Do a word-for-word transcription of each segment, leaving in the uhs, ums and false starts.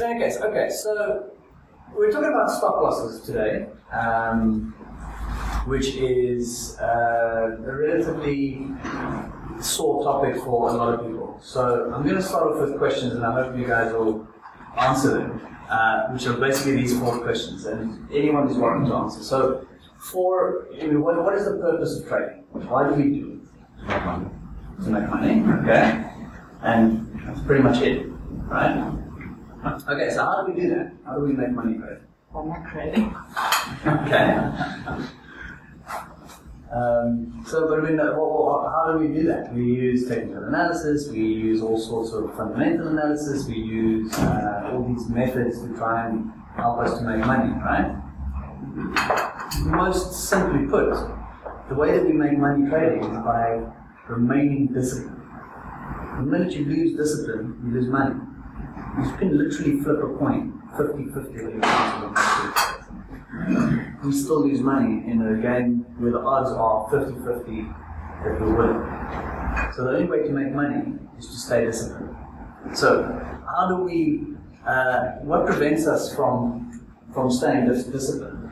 Okay, so, okay, so we're talking about stop losses today, um, which is uh, a relatively sore topic for a lot of people. So I'm going to start off with questions, and I hope you guys will answer them, uh, which are basically these four questions, and anyone is welcome to answer. So, for I mean, what, what is the purpose of trading? Why do we do it? To make money, okay? And that's pretty much it, right? Okay, so how do we do that? How do we make money for it? Well, not trading. Okay. Um, so, but we know, well, well, how do we do that? We use technical analysis, we use all sorts of fundamental analysis, we use uh, all these methods to try and help us to make money, right? Most simply put, the way that we make money trading is by remaining disciplined. The minute you lose discipline, you lose money. You can literally flip a coin, fifty fifty. We still lose money in a game where the odds are fifty fifty that we win. So the only way to make money is to stay disciplined. So how do we, uh, what prevents us from, from staying dis disciplined?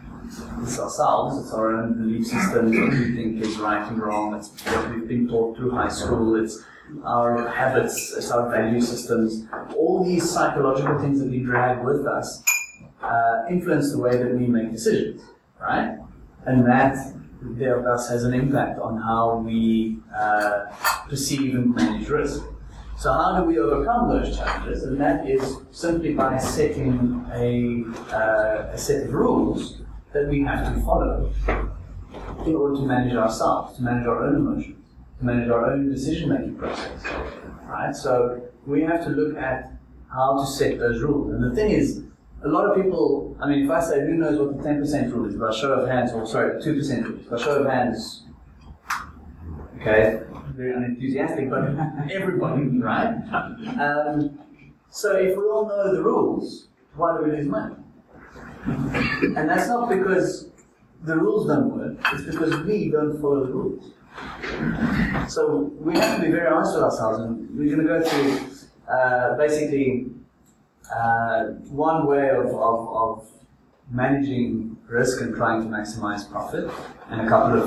It's ourselves, it's our own belief systems, what we think is right and wrong, it's what we've been taught through high school, it's our habits, it's our value systems. All these psychological things that we drag with us Uh, influence the way that we make decisions, right? And that, thus, has an impact on how we uh, perceive and manage risk. So how do we overcome those challenges? And that is simply by setting a, uh, a set of rules that we have to follow in order to manage ourselves, to manage our own emotions, to manage our own decision-making process, right? So we have to look at how to set those rules. And the thing is, a lot of people, I mean, if I say, who knows what the ten percent rule is, by show of hands, or sorry, the two percent rule is, by show of hands, okay, very unenthusiastic, but everybody, right? Um, so if we all know the rules, why do we lose money? And that's not because the rules don't work, it's because we don't follow the rules. So we have to be very honest with ourselves, and we're going to go through, uh, basically, Uh, one way of, of, of managing risk and trying to maximize profit, and a couple of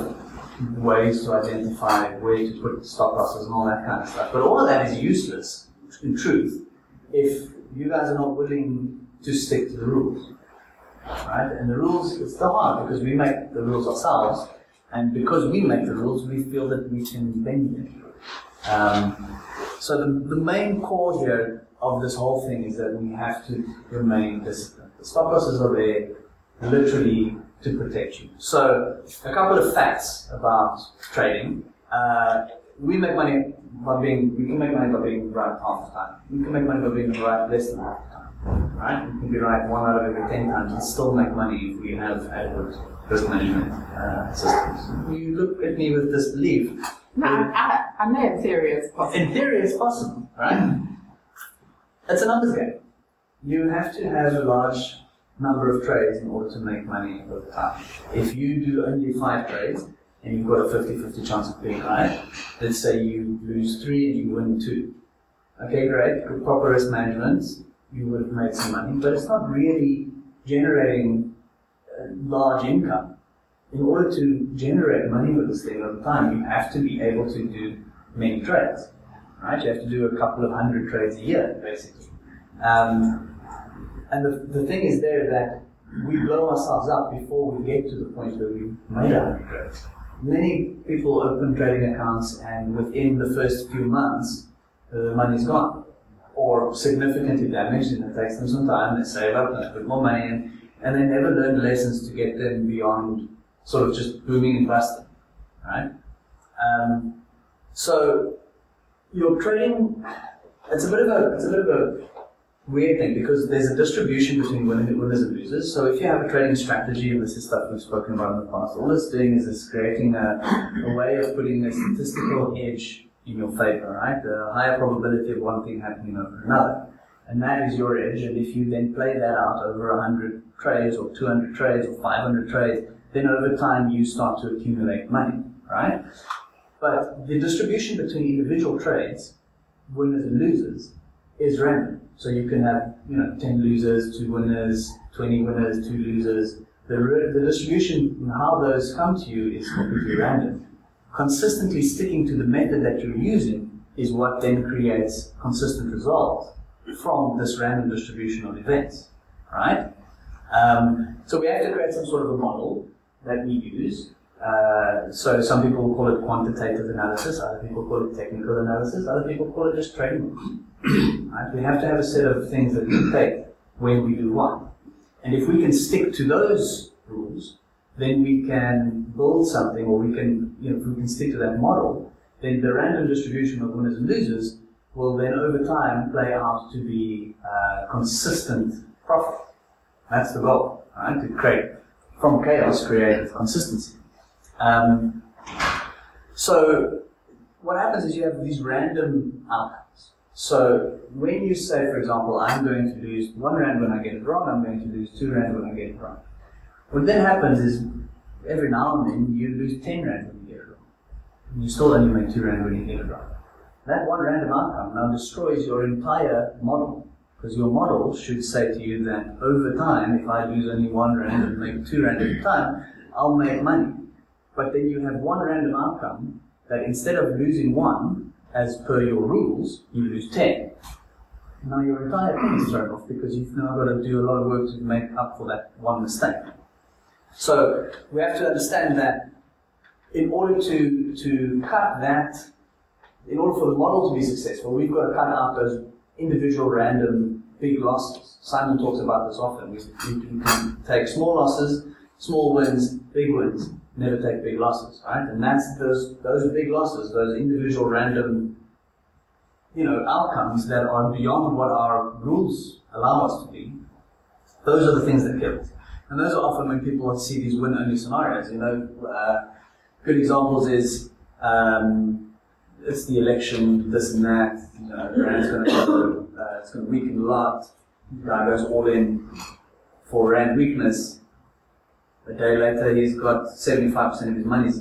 ways to identify where to put stop losses and all that kind of stuff. But all of that is useless, in truth, if you guys are not willing to stick to the rules, right? And the rules, it's so hard because we make the rules ourselves, and because we make the rules, we feel that we can bend them. Um, so the, the main core here of this whole thing is that we have to remain disciplined. The stop losses are there literally to protect you. So, a couple of facts about trading. Uh, we make money by being, we can make money by being right half the time. We can make money by being right less than half the time, right? We can be right one out of every ten times and still make money if we have adequate risk management uh, systems. You look at me with disbelief. No, I, I know in theory it's possible. In theory it's possible, right? It's a numbers game. You have to have a large number of trades in order to make money over time. If you do only five trades and you've got a fifty fifty chance of being right, let's say you lose three and you win two. Okay, great. With proper risk management, you would have made some money, but it's not really generating a large income. In order to generate money with this thing over time, you have to be able to do many trades. Right? You have to do a couple of hundred trades a year, basically. Um, and the, the thing is there that we blow ourselves up before we get to the point where we've made a hundred trades. Many people open trading accounts and within the first few months, the money's gone. Or significantly damaged, and it takes them some time, they save up, they put more money in, and they never learn lessons to get them beyond sort of just booming and busting, right? Um, so, Your trading, it's a bit of a, it's a bit of a weird thing because there's a distribution between winners and losers. So if you have a trading strategy, and this is stuff we've spoken about in the past, all it's doing is it's creating a, a way of putting a statistical edge in your favor, right? The higher probability of one thing happening over another. And that is your edge, and if you then play that out over one hundred trades or two hundred trades or five hundred trades, then over time you start to accumulate money, right? But the distribution between individual trades, winners and losers, is random. So you can have, you know, ten losers, two winners, twenty winners, two losers. The, the distribution and how those come to you is completely random. Consistently sticking to the method that you're using is what then creates consistent results from this random distribution of events, right? Um, so we have to create some sort of a model that we use. Uh, so some people call it quantitative analysis, other people call it technical analysis, other people call it just trading. Right? We have to have a set of things that we take when we do what. And if we can stick to those rules, then we can build something, or we can, you know, if we can stick to that model, then the random distribution of winners and losers will then over time play out to be uh, consistent profit. That's the goal, right? To create, from chaos, create consistency. Um, so what happens is you have these random outcomes. So when you say, for example, I'm going to lose one rand when I get it wrong, I'm going to lose two rand when I get it wrong. What then happens is every now and then you lose ten rand when you get it wrong. And you still only make two rand when you get it wrong. That one random outcome now destroys your entire model. Because your model should say to you that over time, if I lose only one rand and make two rand at a time, I'll make money. But then you have one random outcome that instead of losing one, as per your rules, you lose ten. Now your entire thing is thrown off because you've now got to do a lot of work to make up for that one mistake. So we have to understand that in order to, to cut that, in order for the model to be successful, we've got to cut out those individual random big losses. Simon talks about this often. We can take small losses, small wins, big wins. Never take big losses, right? And that's those those big losses, those individual random, you know, outcomes that are beyond what our rules allow us to be. Those are the things that kill us. And those are often when people see these win-only scenarios. You know, uh, good examples is um, it's the election, this and that. You know, the rand's going to uh, it's going to weaken a lot. Guy goes all in for rand weakness. A day later, he's got seventy-five percent of his money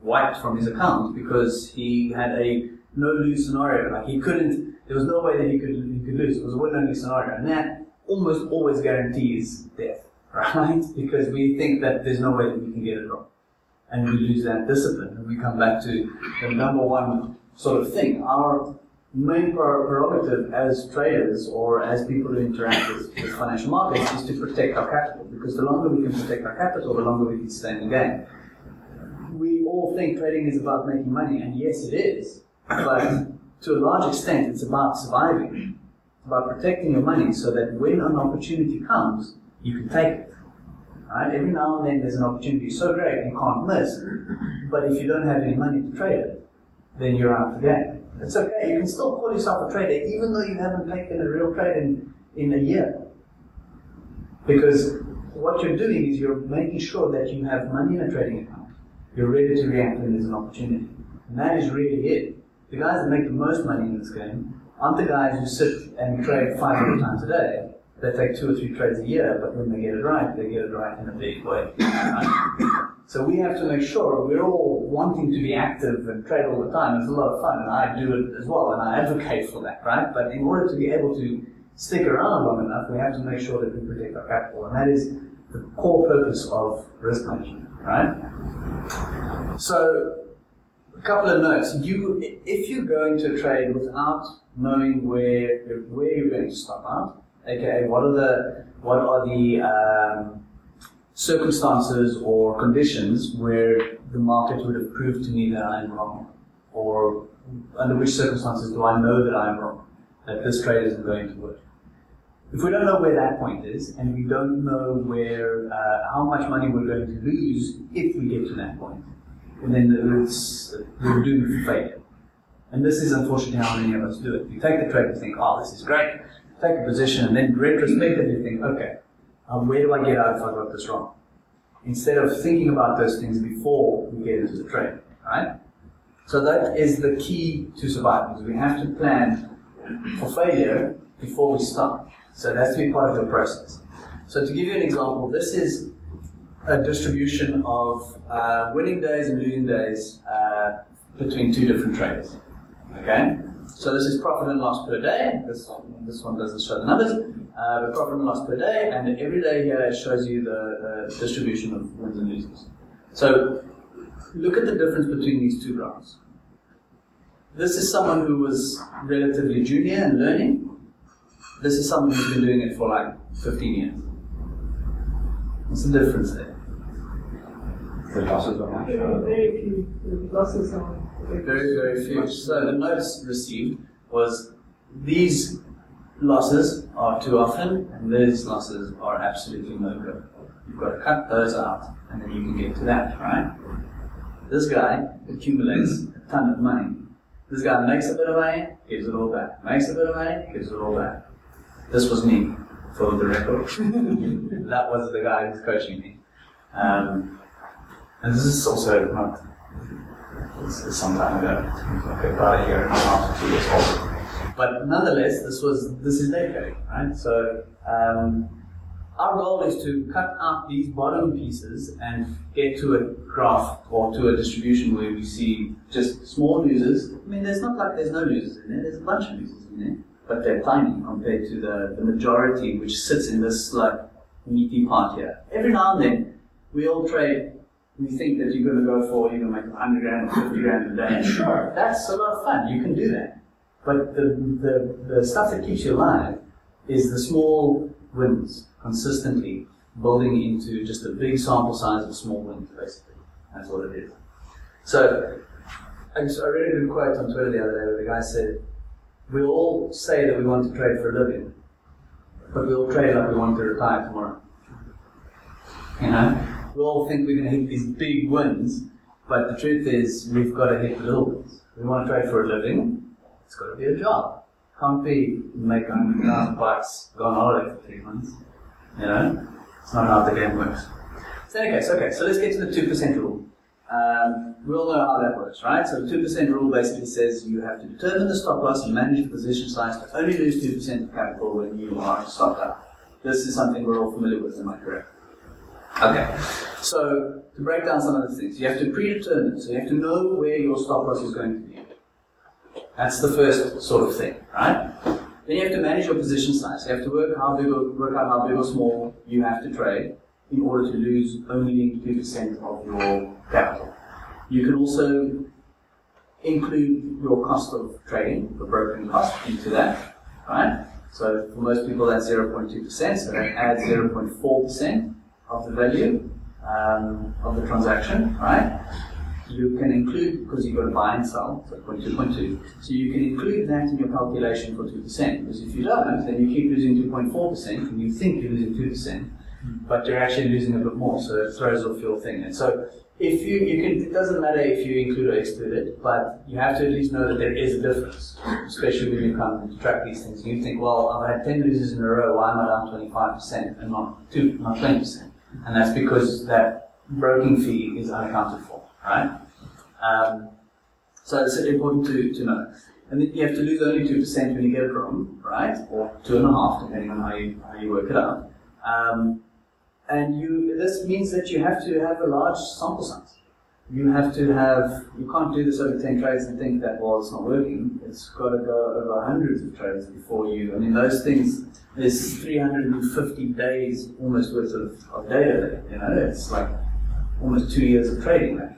wiped from his account because he had a no-lose scenario. Like he couldn't, there was no way that he could he could lose. It was a win-only scenario, and that almost always guarantees death, right? Because we think that there's no way that we can get it wrong, and we lose that discipline, and we come back to the number one sort of thing. Our main prerogative as traders or as people who interact with, with financial markets is to protect our capital, because the longer we can protect our capital, the longer we can stay in the game. We all think trading is about making money, and yes it is, but to a large extent it's about surviving. It's about protecting your money so that when an opportunity comes, you can take it. Right? Every now and then there's an opportunity so great you can't miss, but if you don't have any money to trade it, then you're out of the game. It's okay, you can still call yourself a trader even though you haven't taken a real trade in, in a year. Because what you're doing is you're making sure that you have money in a trading account. You're ready to react when there's an opportunity. And that is really it. The guys that make the most money in this game aren't the guys who sit and trade five hundred times a day. They take two or three trades a year, but when they get it right, they get it right in a big way. So we have to make sure we're all wanting to be active and trade all the time. It's a lot of fun, and I do it as well, and I advocate for that, right? But in order to be able to stick around long enough, we have to make sure that we protect our capital, and that is the core purpose of risk management, right? So, a couple of notes. You, if you go into a trade without knowing where where you're going to stop out, okay, what are the what are the um, circumstances or conditions where the market would have proved to me that I'm wrong, or under which circumstances do I know that I'm wrong, that this trade isn't going to work? If we don't know where that point is, and we don't know where uh, how much money we're going to lose if we get to that point, and then it's we're doomed for failure. And this is unfortunately how many of us do it. We take the trade and think, "Oh, this is great." Take a position and then retrospectively think, okay, um, where do I get out if I got this wrong? Instead of thinking about those things before we get into the trade, right? So that is the key to survival, because we have to plan for failure before we start. So that's to be part of the process. So to give you an example, this is a distribution of uh, winning days and losing days uh, between two different trades, okay? So this is profit and loss per day. This, this one doesn't show the numbers, uh, but profit and loss per day, and every day here it shows you the, the distribution of wins and losers. So look at the difference between these two graphs. This is someone who was relatively junior and learning. This is someone who's been doing it for like fifteen years. What's the difference there? The losses are much higher. Very few. The losses are very, very few. So the notes received was these losses are too often and these losses are absolutely no good. You've got to cut those out and then you can get to that, right? This guy accumulates a ton of money. This guy makes a bit of money, gives it all back. Makes a bit of money, gives it all back. This was me, for the record. That was the guy who's coaching me. Um, and this is also not, this is some time ago, okay, about a year and a half, two years old. But nonetheless, this was, this is their code, right? So um, our goal is to cut out these bottom pieces and get to a graph or to a distribution where we see just small losers. I mean, there's not like there's no losers in there, there's a bunch of losers in there, but they're tiny compared to the, the majority which sits in this like meaty part here. Every now and then, we all trade, and you think that you're going to go for, you're going to make one hundred grand or fifty grand a day. Sure, that's a lot of fun, you can do that. But the, the, the stuff that keeps you alive is the small wins, consistently building into just a big sample size of small wins, basically. That's what it is. So, I read a good quote on Twitter the other day where the guy said, we all say that we want to trade for a living, but we all trade like we want to retire tomorrow. You know? We all think we're going to hit these big wins, but the truth is we've got to hit the little wins. We want to trade for a living, it's got to be a job. Can't be make one hundred thousand bucks, go on holiday for three months. You know? It's not how the game works. So in any case, okay, so let's get to the two percent rule. Um, we all know how that works, right? So the two percent rule basically says you have to determine the stop loss and manage the position size to only lose two percent of capital when you are stopped out. This is something we're all familiar with, am I correct? Okay, so to break down some of the things, you have to predetermine, so you have to know where your stop loss is going to be. That's the first sort of thing, right? Then you have to manage your position size. You have to work, how big or, work out how big or small you have to trade in order to lose only two percent of your capital. You can also include your cost of trading, the broken cost, into that, right? So for most people that's zero point two percent, so that adds zero point four percent of the value um, of the transaction, right? You can include, because you've got to buy and sell, so zero point two, zero point two, so you can include that in your calculation for two percent, because if you don't, then you keep losing two point four percent, and you think you're losing two percent, but you're actually losing a bit more, so it throws off your thing. And so if you, you can, it doesn't matter if you include or exclude it, but you have to at least know that there is a difference, especially when you come and track these things. You think, well, I've had ten losers in a row, why am I down twenty-five percent and not two, not twenty percent? And that's because that broking fee is unaccounted for, right? Um, so it's important to, to know. And then you have to lose only two percent when you get it wrong, right? Or two and a half, depending on how you, how you work it out. Um, And you, this means that you have to have a large sample size. You have to have, you can't do this over ten trades and think that, well, it's not working. It's got to go over hundreds of trades before you, I mean, those things, there's three hundred fifty days almost worth of, of data there, you know, it's like almost two years of trading there.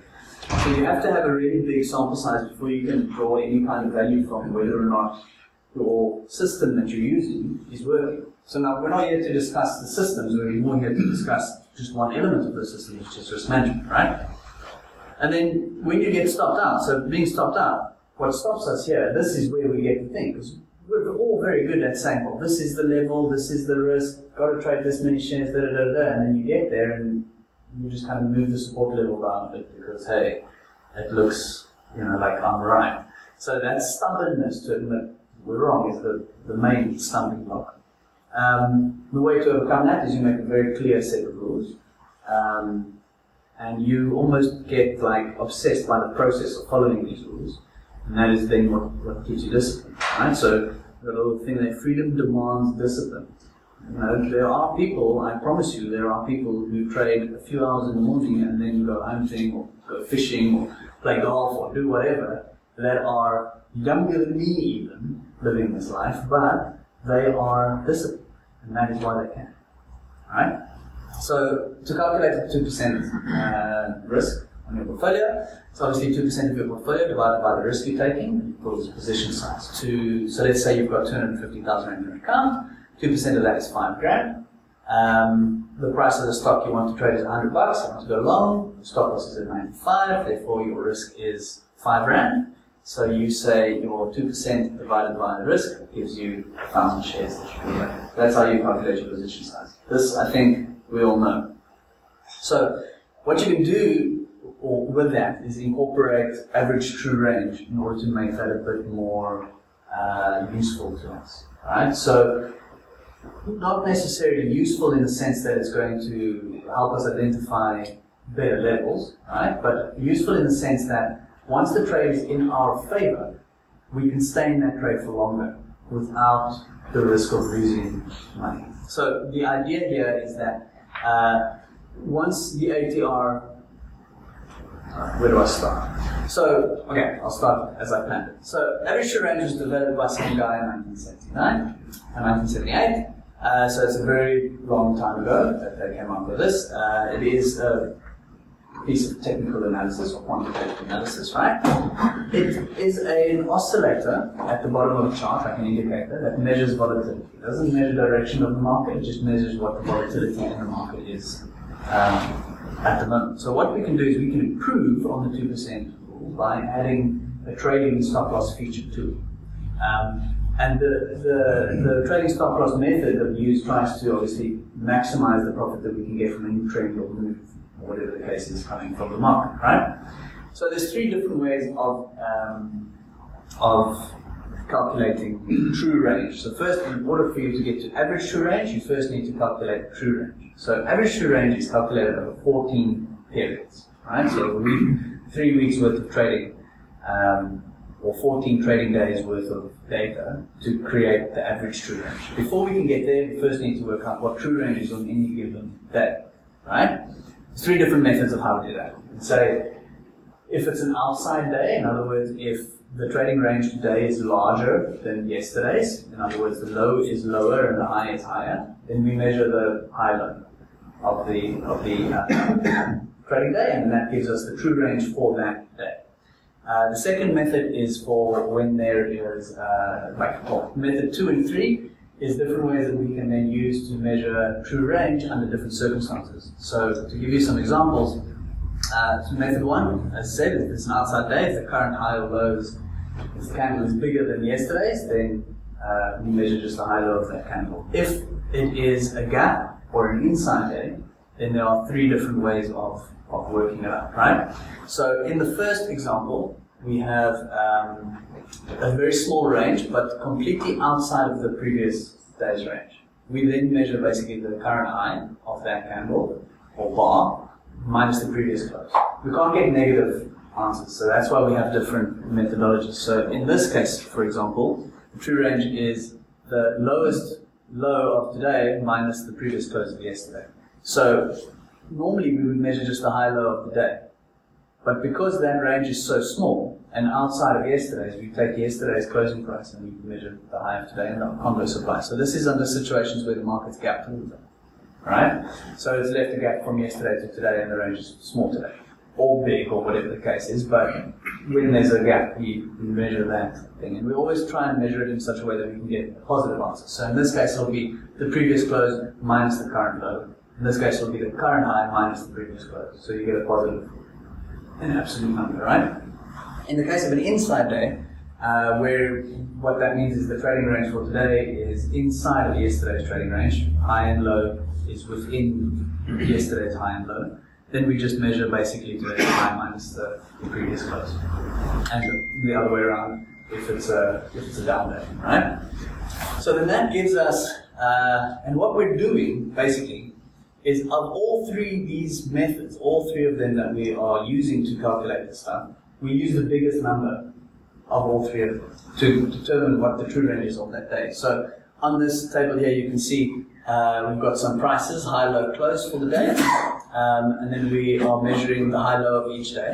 So you have to have a really big sample size before you can draw any kind of value from whether or not your system that you're using is working. So now, we're not here to discuss the systems, we're more here to discuss just one element of the system, which is risk management, right? And then, when you get stopped out, so being stopped out, what stops us here, this is where we get the thing, because we're all very good at saying, well, this is the level, this is the risk, got to trade this many shares, da da da da, and then you get there and you just kind of move the support level down a bit, because hey, it looks, you know, like I'm right. So that stubbornness to admit we're wrong is the, the main stumbling block. Um, the way to overcome that is you make a very clear set of rules, um, and you almost get like obsessed by the process of following these rules, and that is then what, what gives you discipline, right? So the little thing that freedom demands discipline. You know, there are people, I promise you, there are people who trade a few hours in the morning and then go hunting or go fishing or play golf or do whatever that are younger than me even, living this life, but they are disciplined, and that is why they can. Alright? So, to calculate the two percent uh, risk on your portfolio, it's obviously two percent of your portfolio divided by the risk you're taking equals position size. Two, so let's say you've got two hundred fifty thousand in your account, two percent of that is five grand. Um, the price of the stock you want to trade is one hundred bucks, you want to go long, the stock loss is at ninety-five, therefore your risk is five rand. So you say your two percent divided by the risk gives you one thousand shares that you can buy. That's how you calculate your position size. This, I think, we all know. So what you can do or with that is incorporate average true range in order to make that a bit more uh, useful to us. All right? So not necessarily useful in the sense that it's going to help us identify better levels, right? But useful in the sense that once the trade is in our favor, we can stay in that trade for longer without the risk of losing money. So the idea here is that uh, once the A T R, where do I start? So, okay, I'll start as I planned it. So, average true range was developed by some guy in nineteen seventy-nine and nineteen seventy-eight. Uh, so it's a very long time ago that they came up with this. Uh, it is a piece of technical analysis or quantitative analysis, right? It is an oscillator at the bottom of the chart, like an indicator, that measures volatility. It doesn't measure direction of the market, it just measures what the volatility in the market is. Um, at the moment. So what we can do is we can improve on the two percent rule by adding a trailing stop loss feature to it. Um, and the, the, the trailing stop loss method that we use tries to obviously maximize the profit that we can get from any trend or move, or whatever the case is coming from the market, right? So there's three different ways of, um, of calculating true range. So first, in order for you to get to average true range, you first need to calculate true range. So average true range is calculated over fourteen periods, right? So a week, three weeks worth of trading, um, or fourteen trading days worth of data to create the average true range. Before we can get there, we first need to work out what true range is on any given day, right? There's three different methods of how to do that. So if it's an outside day, in other words, if the trading range today is larger than yesterday's, in other words, the low is lower and the high is higher, then we measure the high-low of the, of the uh, trading day, and that gives us the true range for that day. Uh, the second method is for when there is, uh, like, well, method two and three is different ways that we can then use to measure true range under different circumstances. So, to give you some examples, Uh, so method one, as I said, if it's an outside day, if the current high or low is, if the candle is bigger than yesterday's, then uh, we measure just the high low of that candle. If it is a gap or an inside day, then there are three different ways of, of working it out, right? So in the first example, we have um, a very small range, but completely outside of the previous day's range. We then measure basically the current high of that candle or bar, minus the previous close. We can't get negative answers, so that's why we have different methodologies. So in this case, for example, the true range is the lowest low of today minus the previous close of yesterday. So normally we would measure just the high low of the day, but because that range is so small and outside of yesterday's, we take yesterday's closing price and we measure the high of today and the converse supply. So this is under situations where the market's gap to them. Right? So it's left a gap from yesterday to today and the range is small today, or big, or whatever the case is, but when there's a gap, we measure that thing. And we always try and measure it in such a way that we can get a positive answer. So in this case, it'll be the previous close minus the current low. In this case, it'll be the current high minus the previous close. So you get a positive, an absolute number, right? In the case of an inside day, Uh, where what that means is the trading range for today is inside of yesterday's trading range. High and low is within yesterday's high and low. Then we just measure basically today's high minus the, the previous close. And the other way around if it's a, if it's a down day, right? So then that gives us, uh, and what we're doing basically is of all three of these methods, all three of them that we are using to calculate this stuff, we use the biggest number of all three of them to determine what the true range is on that day. So on this table here you can see uh, we've got some prices, high, low, close for the day, um, and then we are measuring the high, low of each day.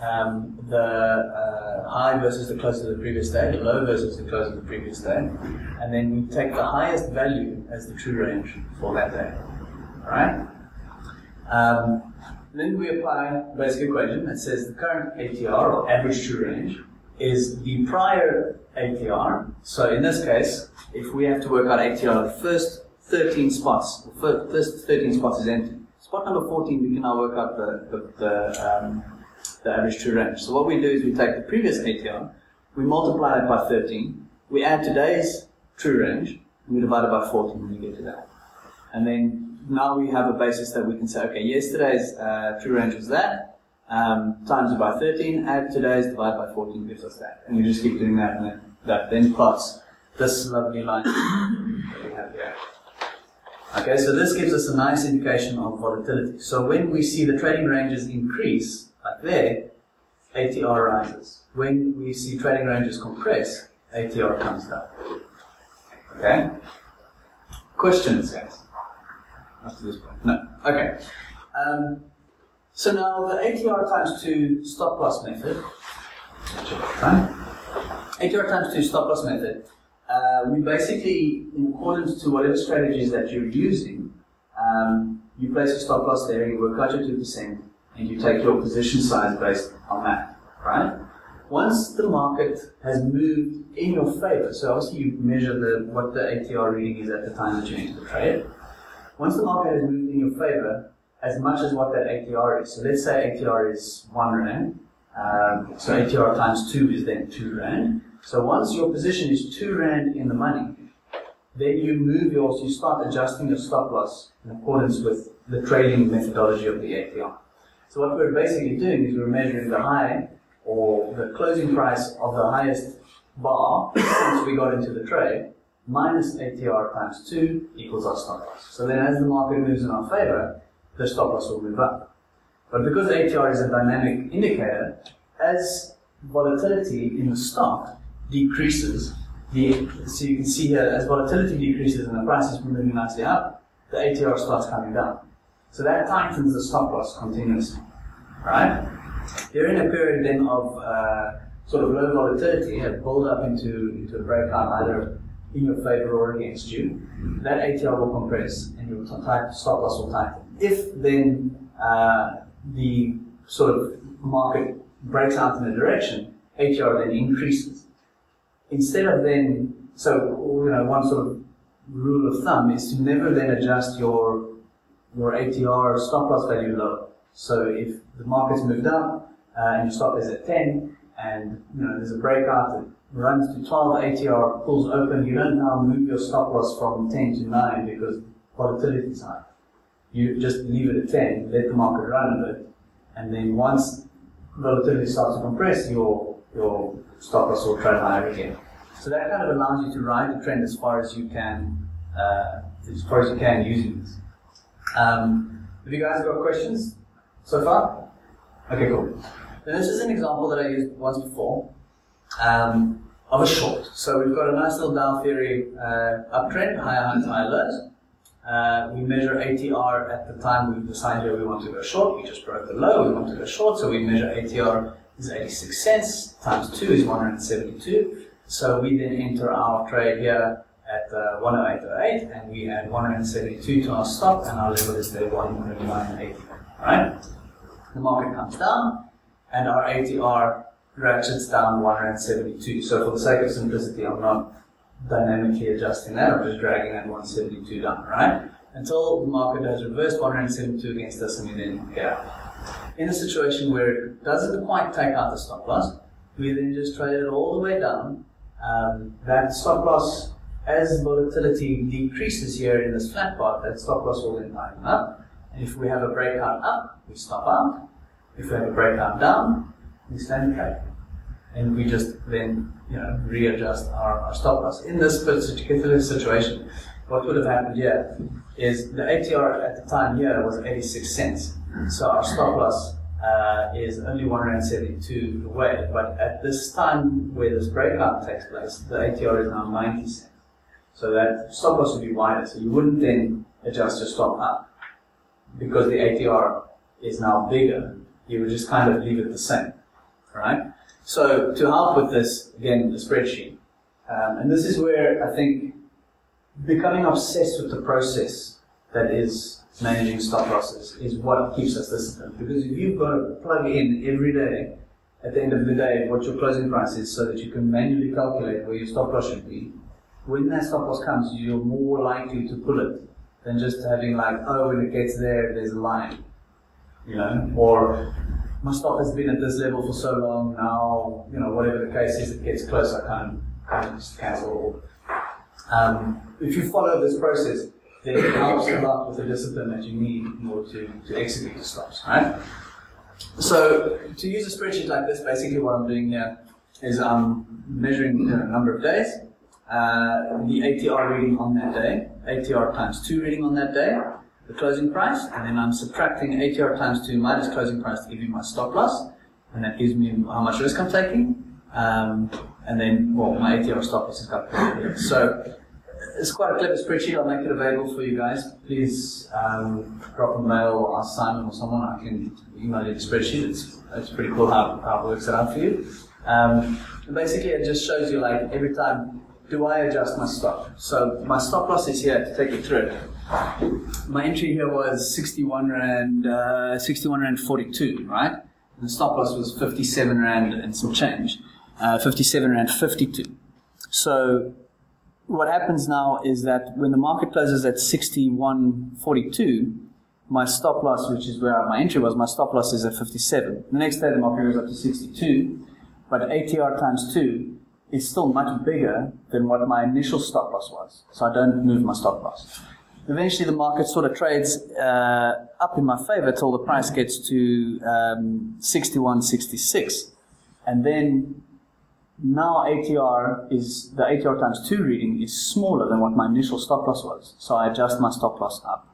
um, the uh, high versus the close of the previous day, the low versus the close of the previous day, and then we take the highest value as the true range for that day. All right? Um, then we apply a basic equation that says the current A T R, or average true range, is the prior A T R. So in this case, if we have to work out A T R, the first thirteen spots, the first thirteen spots is empty. Spot number fourteen, we can now work out the, the, the, um, the average true range. So what we do is we take the previous A T R, we multiply it by thirteen, we add today's true range, and we divide it by fourteen and we get to that. And then now we have a basis that we can say, okay, yesterday's uh, true range was that, Um, times it by thirteen, add today's, divide by fourteen, gives us that. And we just keep doing that, and that, that then plots this lovely line that we have here. Okay, so this gives us a nice indication of volatility. So when we see the trading ranges increase, like there, A T R rises. When we see trading ranges compress, A T R comes down. Okay? Questions, guys? Up to this point? No. Okay. Um, So now the A T R times two stop loss method, A T R times two stop loss method, uh, we basically, in accordance to whatever strategies that you're using, um, you place a stop loss there, you work out your two percent, and you take your position size based on that, right? Once the market has moved in your favor, so obviously you measure the, what the A T R reading is at the time that you enter the trade. Once the market has moved in your favor, as much as what that A T R is. So let's say A T R is one rand, um, so A T R times two is then two rand. So once your position is two rand in the money, then you move yours, you start adjusting your stop loss in accordance with the trading methodology of the A T R. So what we're basically doing is we're measuring the high, or the closing price of the highest bar since we got into the trade, minus A T R times two equals our stop loss. So then as the market moves in our favor, the stop loss will move up. But because A T R is a dynamic indicator, as volatility in the stock decreases, the, so you can see here, as volatility decreases and the price is moving nicely up, the A T R starts coming down. So that tightens the stop loss continuously, right? You're in a period then of uh, sort of low volatility, a build up into, into a breakout either in your favor or against you. That A T R will compress and your stop loss will tighten. If then uh, the sort of market breaks out in a direction, A T R then increases. Instead of then, so you know, one sort of rule of thumb is to never then adjust your your A T R stop loss value low. So if the market's moved up uh, and your stop is at ten, and you know there's a breakout that runs to twelve, A T R pulls open. You don't now move your stop loss from ten to nine because volatility is high. You just leave it at ten, let the market run a bit, and then once volatility starts to compress, your, your stop loss will trade higher again. So that kind of allows you to ride the trend as far as you can, uh, as far as you can using this. Um, have you guys got questions so far? Okay, cool. Now this is an example that I used once before um, of a short. So we've got a nice little Dow theory uh, uptrend, higher highs, higher lows. Uh, we measure A T R at the time we decide where we want to go short. We just broke the low, we want to go short, so we measure A T R is eighty-six cents, times two is one hundred seventy-two. So we then enter our trade here at uh, one oh eight point oh eight, and we add one hundred seventy-two to our stop, and our level is there one oh nine point eight. Alright? The market comes down, and our A T R ratchets down one hundred seventy-two. So for the sake of simplicity, I'm not dynamically adjusting that, or just dragging that one seventy-two down, right? Until the market has reversed one hundred seventy-two against us, and we then get out. In a situation where it doesn't quite take out the stop loss, we then just trade it all the way down. Um, that stop loss, as volatility decreases here in this flat part, that stop loss will then tighten up. And if we have a breakout up, we stop out. If we have a breakout down, we stand trade. And we just then, you know, readjust our, our stop loss. In this particular situation, what would have happened here is the A T R at the time here was eighty-six cents. So our stop loss uh, is only one hundred seventy-two away. But at this time where this breakout takes place, the A T R is now ninety cents. So that stop loss would be wider. So you wouldn't then adjust your stop up because the A T R is now bigger. You would just kind of leave it the same. right? So to help with this, again, the spreadsheet. Um, and this is where I think becoming obsessed with the process that is managing stop losses is what keeps us disciplined. Because if you've got to plug in every day, at the end of the day, what your closing price is so that you can manually calculate where your stop loss should be, when that stop loss comes, you're more likely to pull it than just having like, oh, when it gets there, there's a line, you know, or my stop has been at this level for so long now, you know, whatever the case is, it gets close, I can't, can't just cancel. Um, if you follow this process, then it helps a lot with the discipline that you need in order to, to execute the stops, right? So to use a spreadsheet like this, basically what I'm doing here is I'm measuring, you know, a number of days, uh, the A T R reading on that day, A T R times two reading on that day, the closing price, and then I'm subtracting A T R times two minus closing price to give you my stop loss, and that gives me how much risk I'm taking, um, and then, well, my A T R stop loss is calculated. So it's quite a clever spreadsheet. I'll make it available for you guys. Please um, drop a mail or ask Simon or someone. I can email you the spreadsheet. It's, it's pretty cool how, how it works it out for you. Um, basically, it just shows you, like, every time, do I adjust my stop? So my stop loss is here to take you through it. My entry here was sixty-one rand, uh, sixty-one rand forty-two, right? And the stop loss was fifty-seven rand and some change, uh, fifty-seven rand fifty-two. So what happens now is that when the market closes at sixty-one forty-two, my stop loss, which is where my entry was, my stop loss is at fifty-seven. The next day the market goes up to sixty-two, but A T R times two is still much bigger than what my initial stop loss was. So I don't move my stop loss. Eventually the market sort of trades uh, up in my favor till the price gets to um, sixty-one sixty-six, and then now A T R is, the A T R times two reading is smaller than what my initial stop loss was. So I adjust my stop loss up.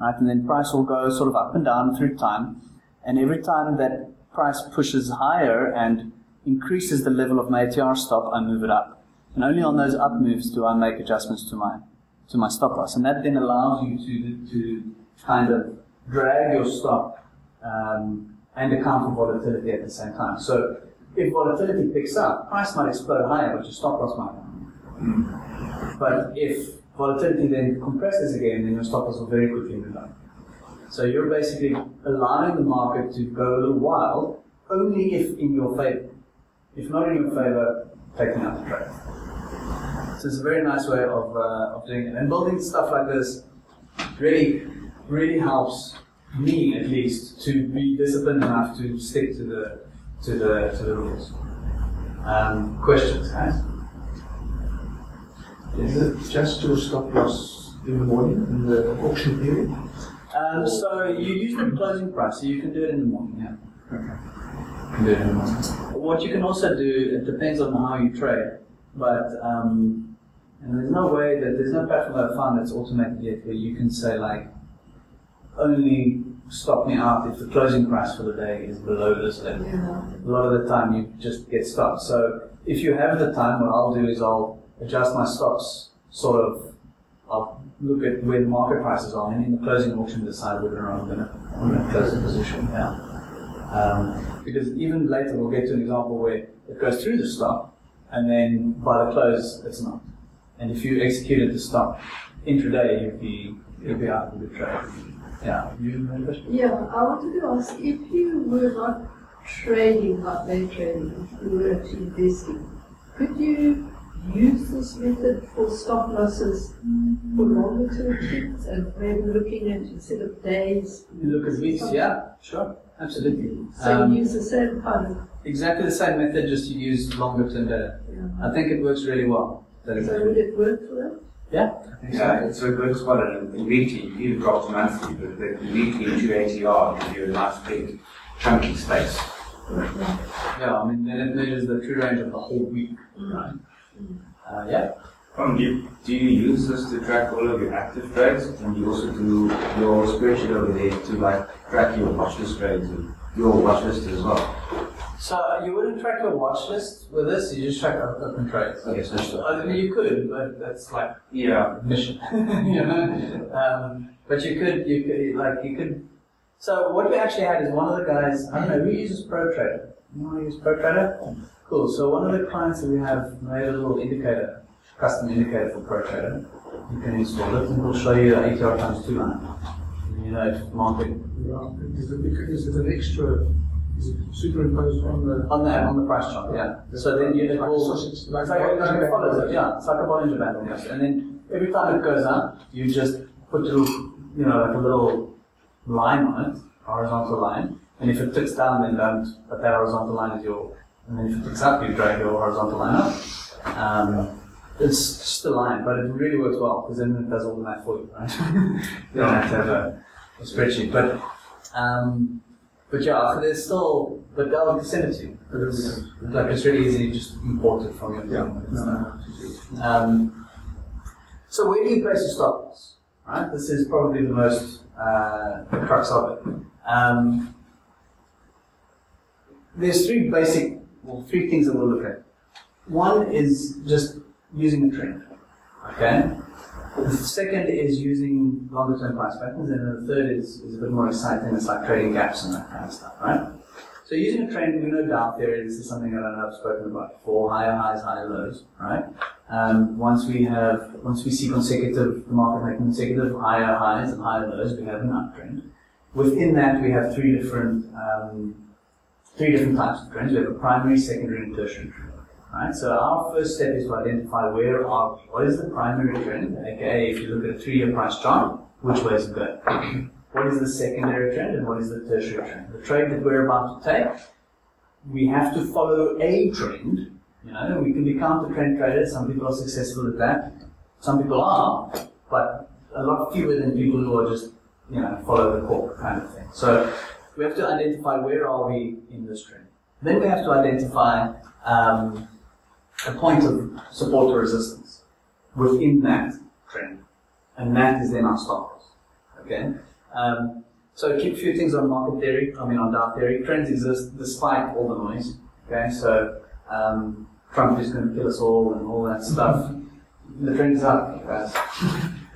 Right? And then price will go sort of up and down through time. And every time that price pushes higher and increases the level of my A T R stop, I move it up. And only on those up moves do I make adjustments to my, to my stop loss. And that then allows you to, to kind of drag your stop um, and account for volatility at the same time. So if volatility picks up, price might explode higher, which is stop loss might. But if volatility then compresses again, then your stop loss will very quickly move up. So you're basically allowing the market to go a little wild, only if in your favor. If not in your favor, taking out the trade. So it's a very nice way of, uh, of doing it. And building stuff like this really, really helps me, at least, to be disciplined enough to stick to the To the, to the rules. Um, questions, guys? Is it just your stop loss in the morning, in the auction period? Um, so you use the closing price, so you can do it in the morning, yeah. Okay. You can do it in the morning. What you can also do, it depends on how you trade, but um, and there's no way that, there's no platform that I found that's automated yet where you can say, like, only stop me out if the closing price for the day is below this level. Yeah. A lot of the time you just get stopped. So if you have the time, what I'll do is I'll adjust my stops, sort of, I'll look at where the market prices are, and in the closing auction decide whether or not I'm going to close the position. Yeah. Um, because even later we'll get to an example where it goes through the stop, and then by the close it's not. And if you executed the stop intraday, you'd be, you'd be out of the trade. Yeah, you yeah, I wanted to ask, if you were not trading like they're trading, if you were actually investing, could you use this method for stop losses for longer term things and maybe looking at instead of days? You look at weeks, yeah, sure, absolutely. So um, you use the same kind of. Exactly the same method, just you use longer term data. Yeah. I think it works really well. So would it work for that? Yeah. Yeah, so it works well in weekly, you can drop to monthly, but the weekly two A T R gives you a nice big chunky space. Yeah, I mean, then it measures the true range of the whole week, right? Uh, yeah. Um, do, you, do you use this to track all of your active trades, and you also do your spreadsheet over there to like track your watch list trades and your watch list as well? So you wouldn't track your watch list with this, you just track open trades. Okay, so sure. I mean, you could, but that's like yeah mission. You know? Um, but you could you could like you could so what we actually had is one of the guys, I don't know, who uses ProTrader? You want to use ProTrader? Cool. So one of the clients that we have made a little indicator, custom indicator for ProTrader. You can install it, and it will show you the A T R times two line. You know, it's market. Yeah. Is it, is it an extra? Is it superimposed on the on the on the price chart? Yeah. yeah. So then you it will. It's like it follows it. Yeah. It's like a Bollinger band almost. And then every time it goes up, you just put a little, you know, like a little line on it, horizontal line. And if it ticks down, then don't. But that horizontal line is your. And then if it ticks up, you drag your horizontal line up. Um, it's just a line, but it really works well because then it does all the math for you, right? You don't have to have a, a spreadsheet. But um, but yeah, so there's still. But I'll send it to you. It's, like it's really easy, just import it from your. Yeah. No, no. Um, so where do you place your stop loss? Right. This is probably the most uh, the crux of it. Um, There's three basic, well, three things that we'll look at. One is just using the trend, okay? The second is using longer term price patterns, and then the third is, is a bit more exciting. It's like trading gaps and that kind of stuff, right? So using a trend, we know Dow theory. This is something that I've spoken about before: higher highs, higher lows, right? Um, once we have, once we see consecutive, the market making consecutive higher highs and higher lows, we have an uptrend. Within that, we have three different. Um, Three different types of trends. We have a primary, secondary, and tertiary. Right? So our first step is to identify where our, what is the primary trend, aka if you look at a three-year price chart, which way is it going? What is the secondary trend and what is the tertiary trend? The trade that we're about to take, we have to follow a trend. You know, we can be counter-trend traders. Some people are successful at that. Some people are, but a lot fewer than people who are just, you know, follow the core kind of thing. So we have to identify where are we in this trend. Then we have to identify um, a point of support or resistance within that trend, and that is then our stop loss. Okay. Um, so keep a few things on market theory. I mean on Dow theory. Trends exist despite all the noise. Okay. So um, Trump is going to kill us all and all that stuff. The trend is up, guys.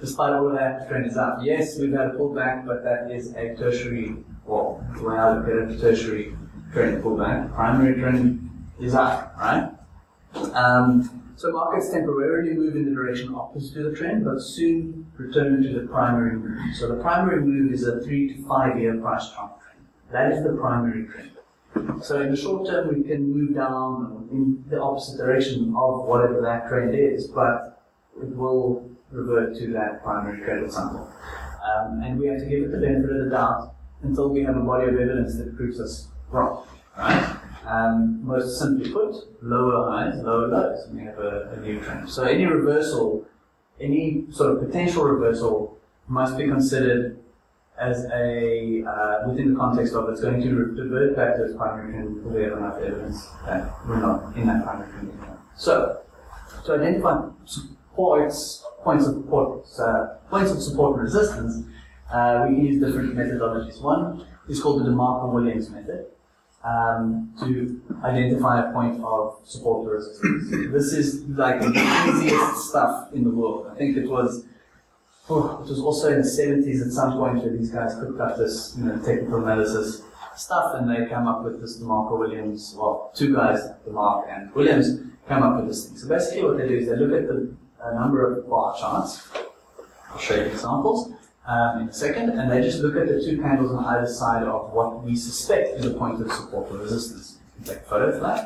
Despite all of that, the trend is up. Yes, we've had a pullback, but that is a tertiary. Well, the way I look at it, tertiary trend pullback, primary trend is up, right? Um, so markets temporarily move in the direction opposite to the trend, but soon return to the primary move. So the primary move is a three to five year price chart trend. That is the primary trend. So in the short term, we can move down in the opposite direction of whatever that trend is, but it will revert to that primary trend at some point. Um, and we have to give it the benefit of the doubt until we have a body of evidence that proves us wrong, right? Um, most simply put, lower highs, lower lows, and we have a, a new trend. So any reversal, any sort of potential reversal must be considered as a, uh, within the context of it's going to revert back to its primary trend until we have enough evidence that we're not in that primary trend anymore. So, to identify supports, points of support, uh, points of support and resistance, Uh, we can use different methodologies. One is called the DeMarco Williams method um, to identify a point of support or resistance. This is like the easiest stuff in the world. I think it was oh, it was also in the seventies at some point where these guys cooked up this, you know, technical analysis stuff, and they come up with this DeMarco Williams. Well, two guys, DeMarco and Williams, come up with this thing. So basically, what they do is they look at the a number of bar charts. I'll show you examples. Um, in a second, and they just look at the two candles on either side of what we suspect is a point of support or resistance. Take a photo for that.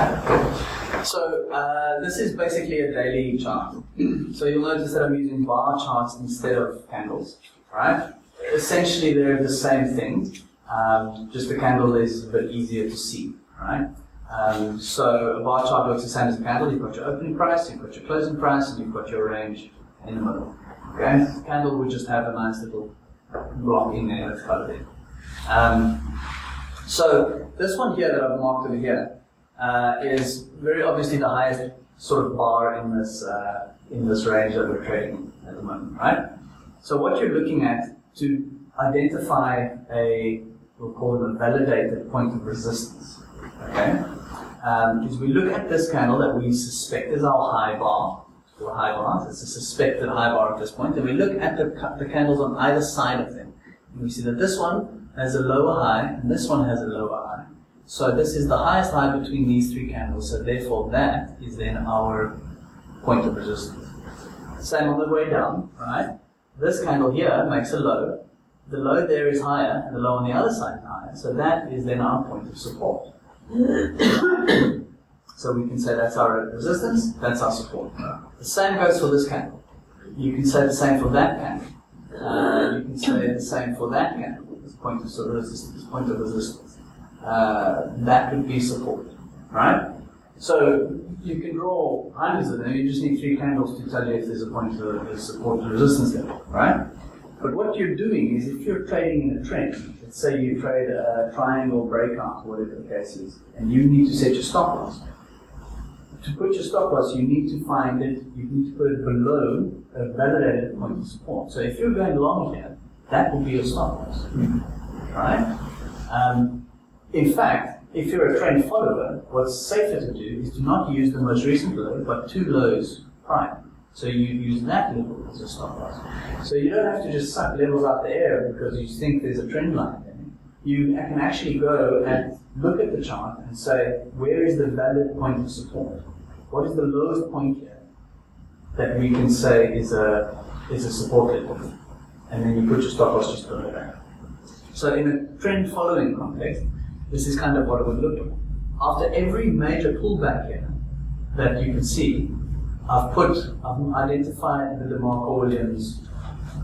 Okay. So uh, this is basically a daily chart. So you'll notice that I'm using bar charts instead of candles, right? Essentially, they're the same thing. Um, just the candle is a bit easier to see, right? Um, so a bar chart looks the same as a candle. You've got your opening price, you've got your closing price, and you've got your range in the middle. Okay, the candle would just have a nice little block in there that's colored in. Um, so this one here that I've marked over here uh, is very obviously the highest sort of bar in this uh, in this range that we're trading at the moment, right? So what you're looking at to identify a, we'll call it a validated point of resistance. Okay, um, is we look at this candle that we suspect is our high bar, or high bars, it's a suspected high bar at this point, and we look at the, the candles on either side of them, and we see that this one has a lower high, and this one has a lower high. So this is the highest high between these three candles, so therefore that is then our point of resistance. Same on the way down, right? This candle here makes a low, the low there is higher, and the low on the other side is higher, so that is then our point of support. So we can say that's our resistance, that's our support. The same goes for this candle. You can say the same for that candle. Uh, you can say the same for that candle, this point of resistance. Point of resistance. Uh, that could be support, right? So you can draw hundreds of them, you just need three candles to tell you if there's a point of support and resistance level, right? But what you're doing is if you're trading in a trend, let's say you trade a triangle breakout, whatever the case is, and you need to set your stop loss. To put your stop loss, you need to find it, you need to put it below a validated point of support. So if you're going long here, that will be your stop loss, right? Um, in fact, if you're a trend follower, what's safer to do is to not use the most recent low, but two lows prior. So you use that level as a stop loss. So you don't have to just suck levels out the air because you think there's a trend line there. You can actually go and look at the chart and say, where is the valid point of support? What is the lowest point here that we can say is a, is a support level? And then you put your stop loss just below that. So in a trend following context, this is kind of what it would look like. After every major pullback here that you can see, I've put, I've identified the DeMarco Williams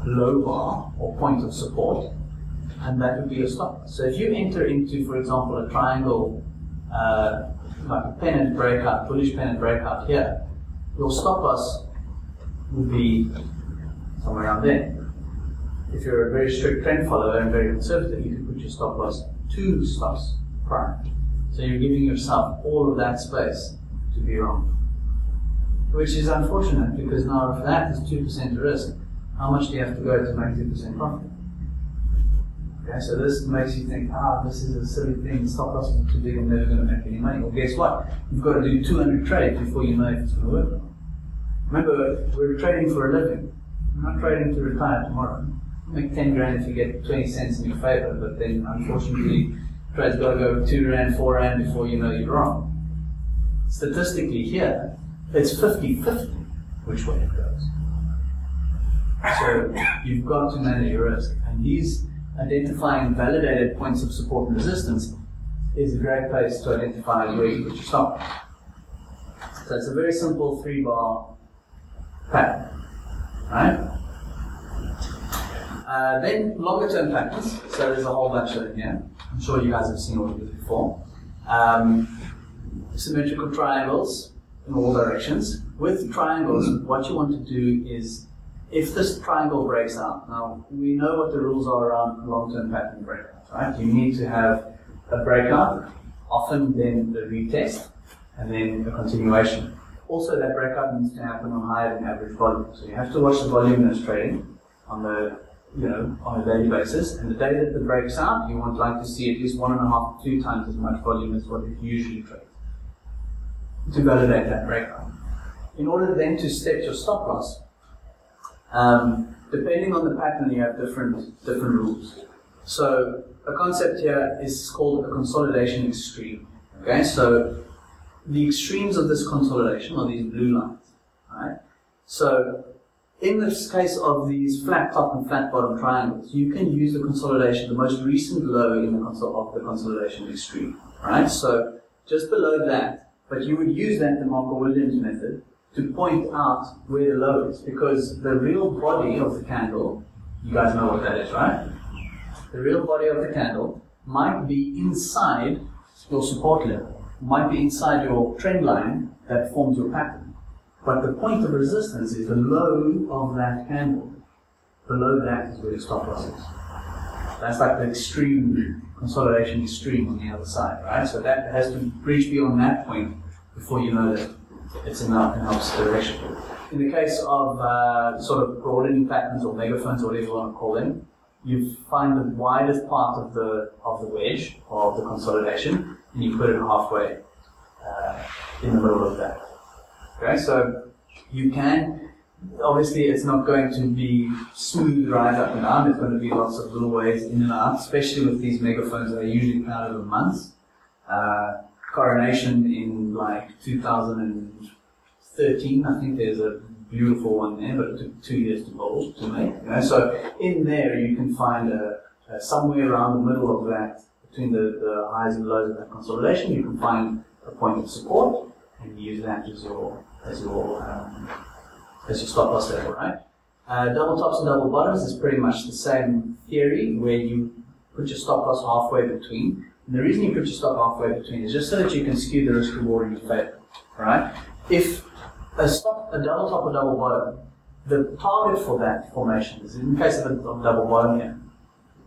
low bar or point of support, and that would be your stop. So if you enter into, for example, a triangle, uh, like a pennant breakout, bullish pennant breakout here, your stop loss would be somewhere around there. If you're a very strict trend follower and very conservative, you can put your stop loss two stops prior. So you're giving yourself all of that space to be wrong. Which is unfortunate because now if that is two percent risk, how much do you have to go to make two percent profit? Okay, so this makes you think, ah, this is a silly thing, stop loss is too big, I'm never going to make any money. Well, guess what? You've got to do two hundred trades before you know if it's going to work. Remember, we're trading for a living. We're not trading to retire tomorrow. Make ten grand if you get twenty cents in your favor, but then unfortunately, trade's got to go two rand, four rand before you know you're wrong. Statistically here, it's fifty fifty which way it goes. So you've got to manage your risk. And these identifying validated points of support and resistance is a great place to identify where you put your stop. So it's a very simple three bar pattern, right? Uh, then longer term patterns. So there's a whole bunch of them here. I'm sure you guys have seen all of this before. Um, symmetrical triangles. In all directions. With triangles, what you want to do is, if this triangle breaks out, now we know what the rules are around long-term pattern breakouts, right? You need to have a breakout, often then the retest, and then a continuation. Also, that breakout needs to happen on higher than average volume. So you have to watch the volume that's trading on the, you know, on a daily basis. And the day that it breaks out, you want like to see at least one and a half, two times as much volume as what it usually trades, to validate that breakout. In order then to set your stop loss, um, depending on the pattern, you have different, different rules. So a concept here is called a consolidation extreme. Okay, so the extremes of this consolidation are these blue lines. Right? So in this case of these flat top and flat bottom triangles, you can use the consolidation, the most recent low in the console of the consolidation extreme. Right? So just below that, but you would use that DeMarco Williams method to point out where the low is, because the real body of the candle, you guys know what that is, right? The real body of the candle might be inside your support level, might be inside your trend line that forms your pattern. But the point of resistance is the low of that candle. Below that is where your stop loss is. That's like the extreme consolidation extreme on the other side, right? So that has to reach beyond that point before you know that it's in an opposite direction. In the case of uh, sort of broadening patterns or megaphones or whatever you want to call them, you find the widest part of the of the wedge or of the consolidation, and you put it halfway uh, in the middle of that. Okay, so you can obviously it's not going to be smooth right up and down. It's going to be lots of little ways in and out, especially with these megaphones that are usually out over months. Uh, Coronation in like two thousand thirteen, I think there's a beautiful one there, but it took two years to build, to make. You know? So in there you can find a, a somewhere around the middle of that, between the, the highs and lows of that consolidation, you can find a point of support and use that as your, as your, um, as your stop loss level, right? Uh, double tops and double bottoms is pretty much the same theory, where you put your stop loss halfway between. And the reason you put your stop halfway between is just so that you can skew the risk reward in your favor, right? If a stop, a double top or double bottom, the target for that formation is in the case of a of double bottom here.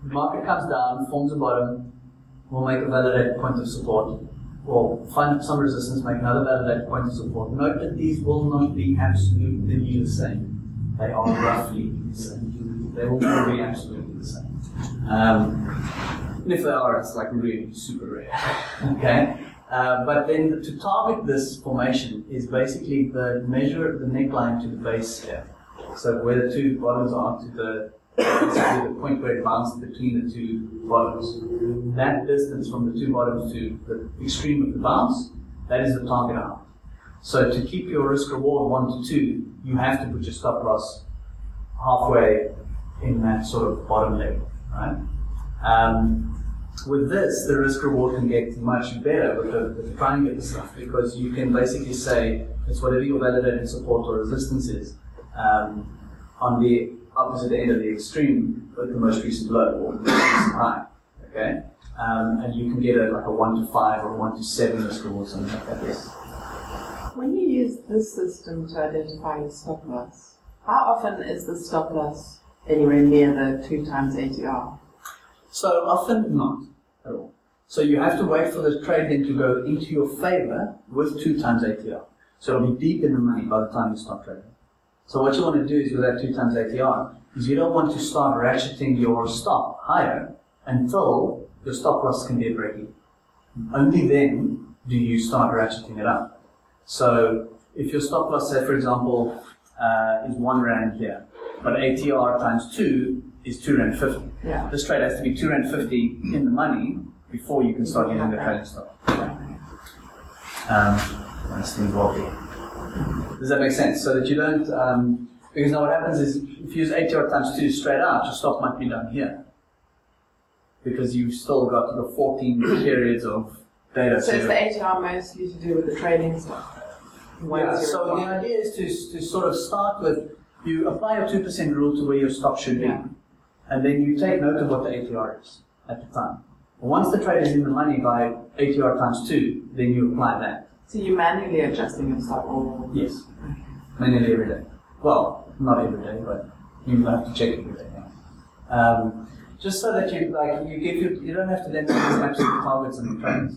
The market comes down, forms a bottom, will make a validated point of support, will find some resistance, make another validated point of support. Note that these will not be absolutely the same. They are roughly the same. They will not be absolutely the same. Um, and if they are, it's like really super rare. Okay? Uh, but then to target this formation is basically the measure of the neckline to the base here. So where the two bottoms are to the, to the point where it bounces between the two bottoms. That distance from the two bottoms to the extreme of the bounce, that is the target arm. So to keep your risk reward one to two, you have to put your stop loss halfway in that sort of bottom level, right? Um, With this, the risk reward can get much better with the, with the triangular stuff, because you can basically say it's whatever your validated support or resistance is um, on the opposite end of the extreme with the most recent low or the most recent high. Okay? Um, and you can get a, like a one to five or one to seven risk reward, something like that. When you use this system to identify your stop loss, how often is the stop loss anywhere near the two times A T R? So often not at all. So you have to wait for the trade then to go into your favor with two times A T R. So it'll be deep in the money by the time you stop trading. So what you want to do is with that two times A T R is you don't want to start ratcheting your stop higher until your stop loss can be a break-even. Only then do you start ratcheting it up. So if your stop loss, say for example, uh, is one rand here, but A T R times two is two rand fifty. Yeah. This trade has to be two rand fifty in the money before you can start getting the trade and stop. Um, that's involved here. Does that make sense? So that you don't, um, because now what happens is if you use A T R times two straight out, your stop might be down here, because you've still got the fourteen periods of data. So is the A T R mostly to do with the trading stuff? Yeah, so the idea is to, to sort of start with, you apply your two percent rule to where your stop should be, yeah, and then you take note of what the A T R is at the time. Once the trade is in the money by A T R times two, then you apply that. So you're manually adjusting your stop? Or... Yes, okay. Manually every day. Well, not every day, but you have to check every day. Um, just so that you like you give your, you don't have to then take these absolute targets in the trades.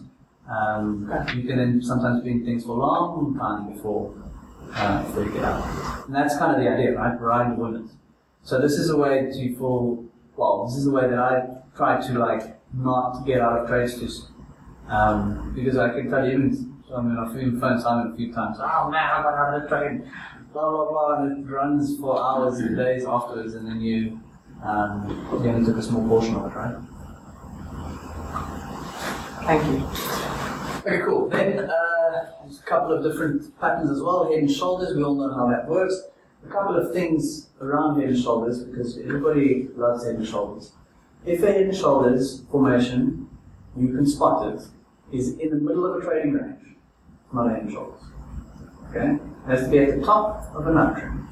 Um, okay. You can then sometimes do things for a long time before. Uh, before you get out. And that's kind of the idea, right? Variety of winners. So this is a way to fall, well, this is a way that I try to like not get out of trades too soon. Um, because I can tell you, even, I mean, I've even phoned Simon a few times, oh man, I got out of the trade, blah, blah, blah, and it runs for hours and days afterwards, and then you, um, you only took a small portion of it, right? Thank you. Okay, cool. Then uh, there's a couple of different patterns as well. Head and shoulders, we all know how that works. A couple of things around head and shoulders, because everybody loves head and shoulders. If a head and shoulders formation, you can spot it, is in the middle of a trading range, not a head and shoulders. Okay? It has to be at the top of an uptrend,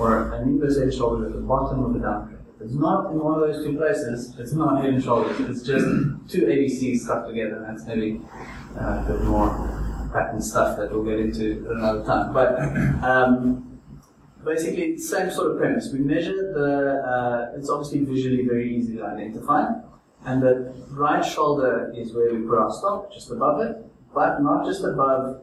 or an inverse head and shoulders at the bottom of a downtrend. If it's not in one of those two places, it's not head and shoulders. It's just two A B Cs stuck together, and that's maybe Uh, a bit more pattern stuff that we'll get into at another time. But um, basically, same sort of premise. We measure the, uh, it's obviously visually very easy to identify. And the right shoulder is where we put our stop, just above it, but not just above,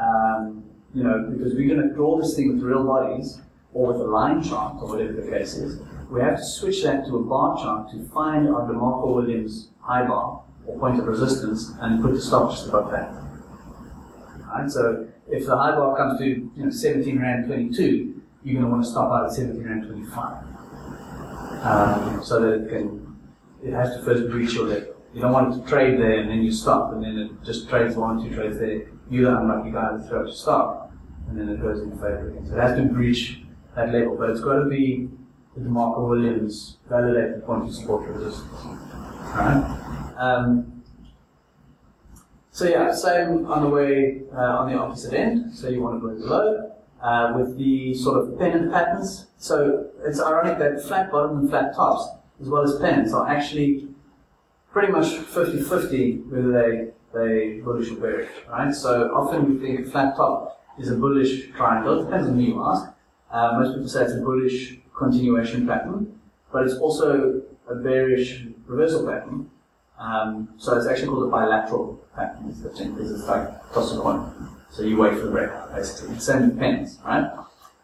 um, you know, because we're going to draw this thing with real bodies or with a line chart or whatever the case is. We have to switch that to a bar chart to find our DeMarco Williams high bar, or point of resistance, and put the stop just above that. All right, so if the high bar comes to, you know, seventeen rand twenty-two, you're going to want to stop out at seventeen twenty-five. Um, so that it can, it has to first breach your level. You don't want it to trade there and then you stop, and then it just trades one, two trades there. You're the unlucky guy to throw to stop, and then it goes in favor again. So it has to breach that level, but it's got to be the DeMarco Williams validated point of support resistance. Alright? Um, so yeah, same on the way uh, on the opposite end. So you want to go below. Uh, with the sort of pennant patterns. So it's ironic that flat bottom and flat tops, as well as pennants, are actually pretty much fifty fifty whether they they bullish or bearish, right? So often we think a flat top is a bullish triangle. It depends on who you ask. Uh, most people say it's a bullish continuation pattern, but it's also a bearish reversal pattern. Um, so it's actually called a bilateral pattern. It's, it's like toss a coin. So you wait for the breakout, basically. Same with pens, right?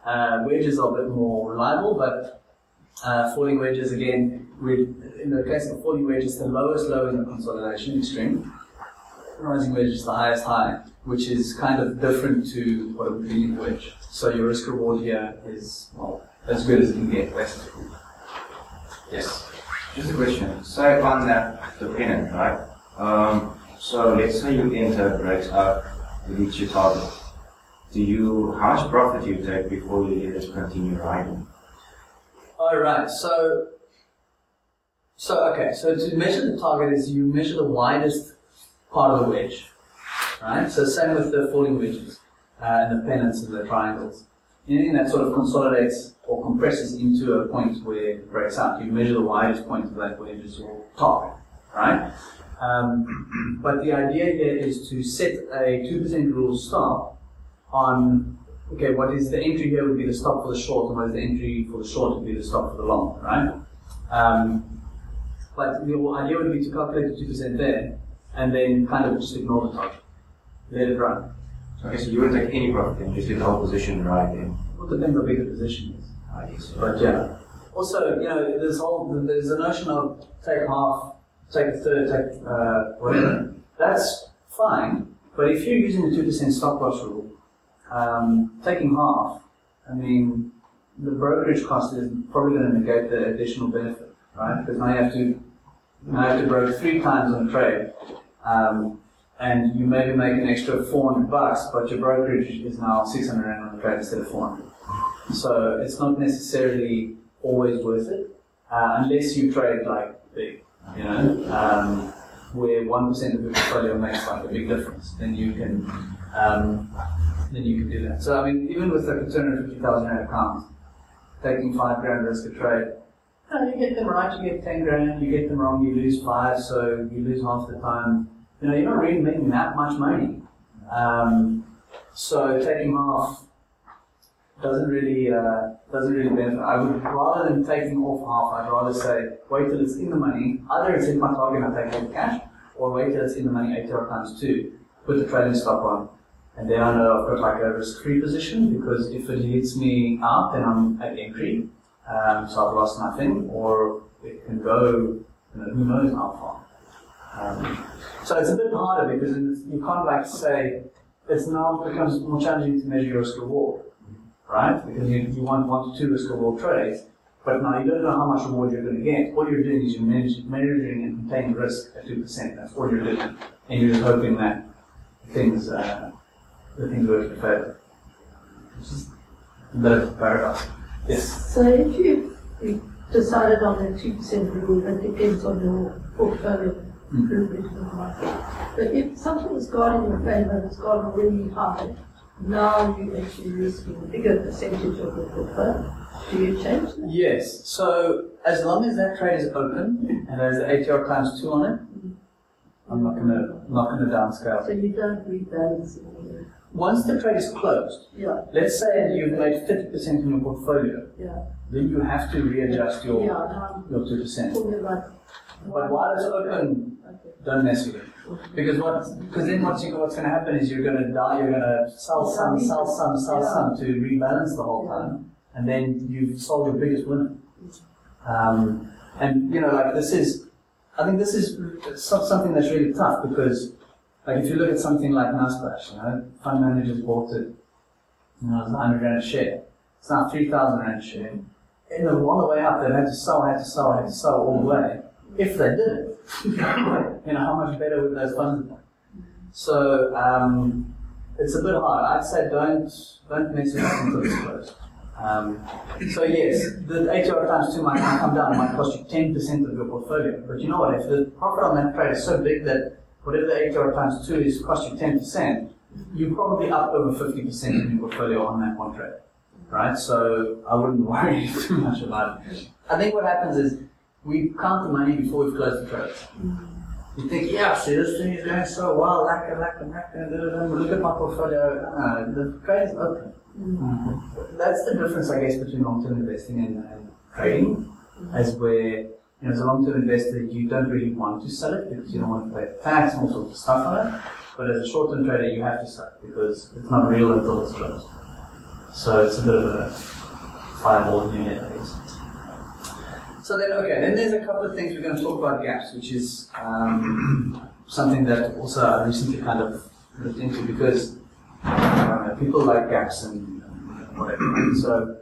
Uh, wedges are a bit more reliable, but uh, falling wedges, again, in the case of falling wedges, the lowest low in the consolidation extreme, rising wedges, the highest high, which is kind of different to what a beginning wedge. So your risk reward here is, well, as good as it can get, basically. Yes? Just a question. So on that, the pennant, right? Um, so let's say you enter breakout. You reach your target. Do you, how much profit you take before you just continue riding? Alright, so, so okay, so to measure the target is you measure the widest part of the wedge, right? So same with the falling wedges uh, and the pennants and the triangles. Anything that sort of consolidates or compresses into a point where it breaks out, you measure the widest point of that wedge as your target, right? Um, but the idea here is to set a two percent rule stop on, okay, what is the entry here would be the stop for the short, and what is the entry for the short would be the stop for the long, right? Um, but the idea would be to calculate the two percent there, and then kind of just ignore the target, let it run. Okay, so you would take any profit and just let the whole position right in? Well, it depends how big the position is. I guess so. But yeah. Also, you know, there's, whole, there's a notion of take half, take a third, take uh, whatever. That's fine, but if you're using the two percent stop loss rule, um, taking half, I mean, the brokerage cost is probably going to negate the additional benefit, right? Because now you have to, now you have to broker three times on a trade, um, and you maybe make an extra four hundred bucks, but your brokerage is now six hundred rand on a trade instead of four hundred. So it's not necessarily always worth it, uh, unless you trade like big. You know, um, where one percent of your portfolio makes like a big difference, then you can, um, then you can do that. So I mean, even with like a two hundred fifty thousand rand account, taking five grand risk of trade, no, you get them right, you get ten grand. You get them wrong, you lose five, so you lose half the time. You know, you're not really making that much money. Um, so taking off doesn't really uh, doesn't really benefit. I would rather than taking off half, I'd rather say wait till it's in the money. Either it's in my target and I take all the cash, or wait till it's in the money A T R times two, put the trailing stop on, and then I know I've got like a risk-free position, because if it hits me out, then I'm at entry, um, so I've lost nothing, or it can go, you know, who knows how far. Um, so it's a bit harder because you can't like say it's now becomes more challenging to measure your risk reward. Right? Because you, you want one to two risk reward trades, but now you don't know how much reward you're going to get. All you're doing is you're managing and containing risk at two percent. That's all you're doing. And you're just hoping that things, uh, the things work in your favor. It's just a bit of a paradox. Yes? So if you decided on the two percent rule, that depends on your portfolio. Mm-hmm. But if something has gone in your favor and it's gone really high, now you actually risking a bigger percentage of the portfolio. Do you change that? Yes. So as long as that trade is open and there's the A T R times two on it, I'm not gonna not gonna downscale. So you don't rebalance it. Once the trade is closed, yeah. Let's say you've made fifty percent in your portfolio, yeah. Then you have to readjust your yeah, your two percent. But while it's open, don't mess with it. Because what, because then what's, what's going to happen is you're going to die, you're going to sell some, sell some, sell some to rebalance the whole time, and then you've sold your biggest winner. Um, and you know, like this is, I think this is something that's really tough, because like if you look at something like Nasdaq, you know, fund managers bought it, you know, it was a hundred grand a share. It's now two thousand a share. And then on the way up, they had to sell, had to sell, had to sell all the way. If they did, you know, how much better would those funds have been? So um, it's a bit hard. I'd say don't don't mess it up until it's closed. Um, so yes, the H R times two might come down. It might cost you ten percent of your portfolio. But you know what? If the profit on that trade is so big that whatever the H R times two is cost you ten percent, you're probably up over fifty percent in your portfolio on that one trade, right? So I wouldn't worry too much about it. I think what happens is we count the money before we close the trades. You think, yeah, see, this thing is going so well, lacka, lacka, lacka, look at my portfolio, uh, the trade is open. Mm-hmm. That's the difference, I guess, between long-term investing and, and trading, mm-hmm. as where, you know, as a long-term investor, you don't really want to sell it because you don't want to pay tax and all sorts of stuff on it, but as a short-term trader, you have to sell it because it's not real until it's closed. So it's a bit of a fireball in your head, I guess. So then, okay, then there's a couple of things we're going to talk about gaps, which is um, something that also I recently kind of looked into because uh, people like gaps and whatever. So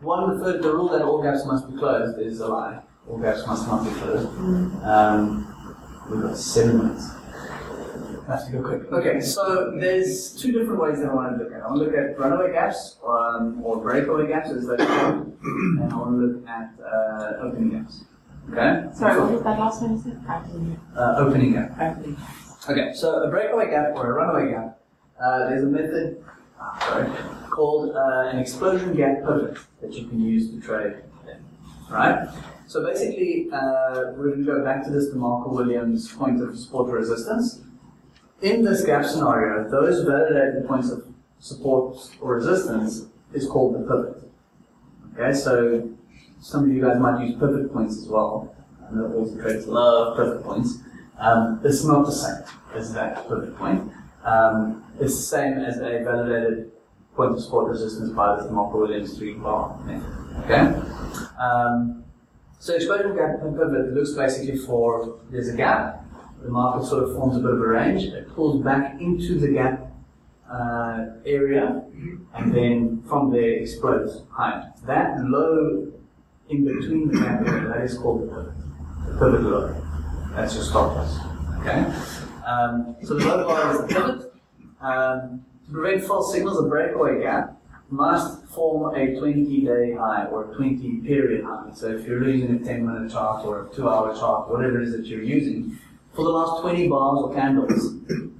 one, the, the rule that all gaps must be closed is a lie. All gaps must not be closed. Um, we've got seven minutes. That's a good quick. Okay, so there's two different ways that I want to look at. I want to look at runaway gaps um, or breakaway gaps, as they call, and I want to look at uh, opening gaps. Okay. Sorry, so, what was that last one you said? Uh, opening gap. Opening gaps. Okay, so a breakaway gap or a runaway gap. Uh, there's a method sorry, called uh, an explosion gap pivot that you can use to trade. Right. So basically, uh, we're going to go back to this DeMarco Williams point of support resistance. In this gap scenario, those validated points of support or resistance is called the pivot. Okay, so some of you guys might use pivot points as well. I know all the traders love pivot points. Um, it's not the same as that pivot point. Um, it's the same as a validated point of support resistance by the DeMarco Williams three bar method. Okay, um, so explosion gap pivot looks basically for there's a gap. The market sort of forms a bit of a range. It pulls back into the gap uh, area, and then from there explodes higher. That low in between the gap area, that is called the pivot. The pivot low. That's your stop loss. Okay. Um, so the low bar is the pivot. Um, to prevent false signals, a breakaway gap must form a twenty-day high or a twenty-period high. So if you're using a ten-minute chart or a two-hour chart, whatever it is that you're using. For the last twenty bars or candles,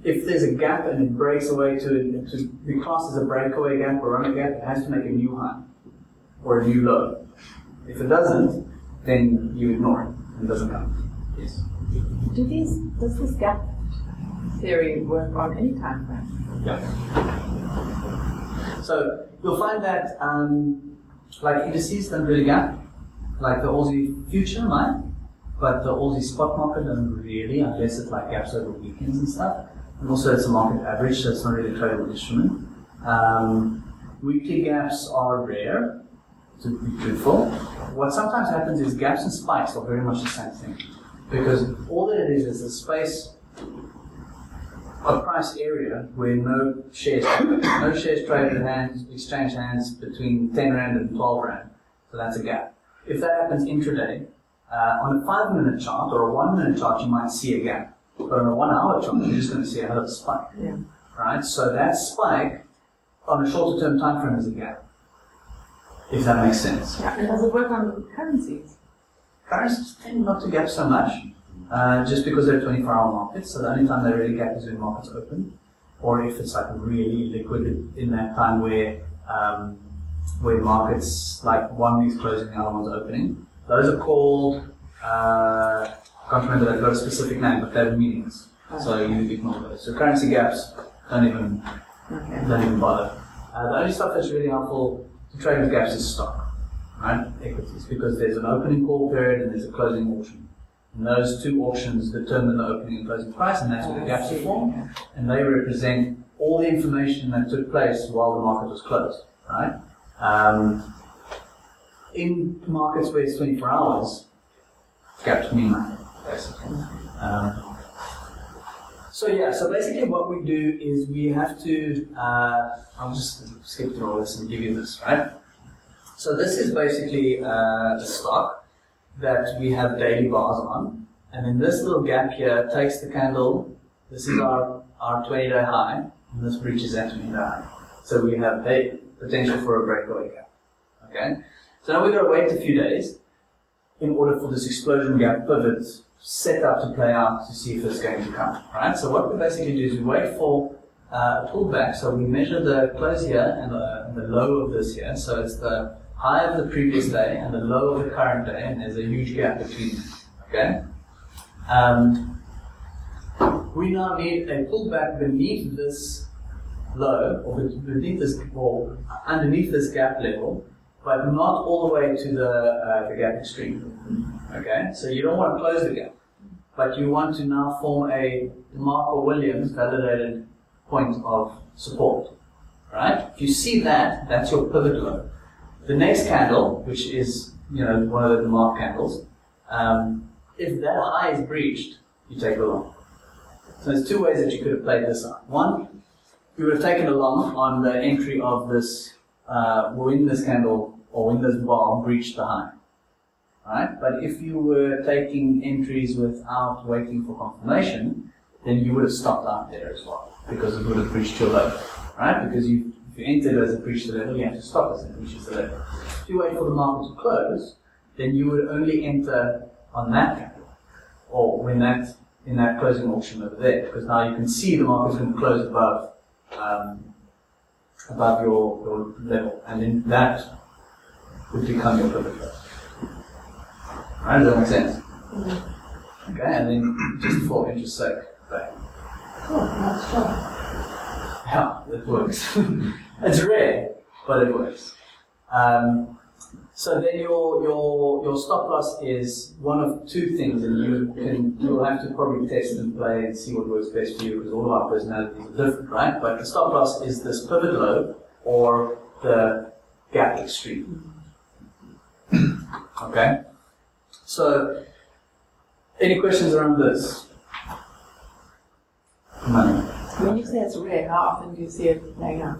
if there's a gap and it breaks away to, to be classed as a breakaway gap or runaway gap, it has to make a new high or a new low. If it doesn't, then you ignore it. It doesn't count. Yes. Do these does this gap theory work on any time frame? Yeah. So you'll find that um, like indices don't really gap, like the Aussie future might. But the Aussie spot market doesn't really, unless it like gaps over weekends and stuff. And also it's a market average, so it's not really a tradable instrument. Um, weekly gaps are rare, to be truthful. What sometimes happens is gaps and spikes are very much the same thing. Because all that it is is a space, a price area where no shares trade. No shares traded hands, exchange hands between ten rand and twelve rand. So that's a gap. If that happens intraday, Uh, on a five-minute chart or a one-minute chart, you might see a gap. But on a one-hour chart, you're just going to see a hell of a spike. Yeah. Right? So that spike, on a shorter-term time frame, is a gap. If that makes sense. Yeah. And does it work on currencies? Currencies tend not to gap so much, uh, just because they're twenty-four hour markets. So the only time they really gap is when markets open, or if it's like really liquid in that time where um, where markets, like one week's closing, the other one's opening. Those are called, uh, I can't remember that they've got a specific name, but they have meanings. Okay. So you ignore those. So currency gaps, don't even, okay. don't even bother. Uh, the only stuff that's really helpful to trade with gaps is stock, right? Equities, because there's an opening call period and there's a closing auction. And those two auctions determine the opening and closing price, and that's where the gaps are formed. And they represent all the information that took place while the market was closed, right? Um, In markets where it's twenty-four hours, gaps mean nothing, basically. Um, so yeah, so basically what we do is we have to, uh, I'll just skip through all this and give you this, right? So this is basically uh, a stock that we have daily bars on, and then this little gap here takes the candle. This is our, our twenty day high, and this breaches that twenty day high. So we have a potential for a breakaway gap. Okay? So now we've got to wait a few days in order for this explosion gap pivot set up to play out to see if it's going to come. Right? So what we basically do is we wait for uh, a pullback. So we measure the close here and the, the low of this here. So it's the high of the previous day and the low of the current day, and there's a huge gap between them. Okay? Um, we now need a pullback beneath this low, or beneath this, or underneath this gap level, but not all the way to the, uh, the gap extreme. Okay? So you don't want to close the gap, but you want to now form a DeMarco Williams validated point of support. Right? If you see that, that's your pivot low. The next candle, which is, you know, one of the DeMarco candles, um, if that high is breached, you take a long. So there's two ways that you could have played this on. One, you would have taken a long on the entry of this, uh, when this candle or when this bar breached the high. Right? But if you were taking entries without waiting for confirmation, then you would have stopped out there as well, because it would have breached your level. Right? Because you, if you entered as it breached the level, you have to stop as it breaches the level. If you wait for the market to close, then you would only enter on that candle, or when that, in that closing auction over there, because now you can see the market's going to close above um, above your, your level, and then that would become your pivot level. Right? Does that make sense? Mm-hmm. Okay, and then just for interest sake, bang. Cool, nice job. Yeah, it works. It's rare, but it works. Um, So then your, your, your stop loss is one of two things, and you can, you'll have to probably test and play and see what works best for you, because all of our personalities are different, right? But the stop loss is this pivot low or the gap extreme. Okay? So, any questions around this? Money. When you say it's rare, how often do you see it playing out?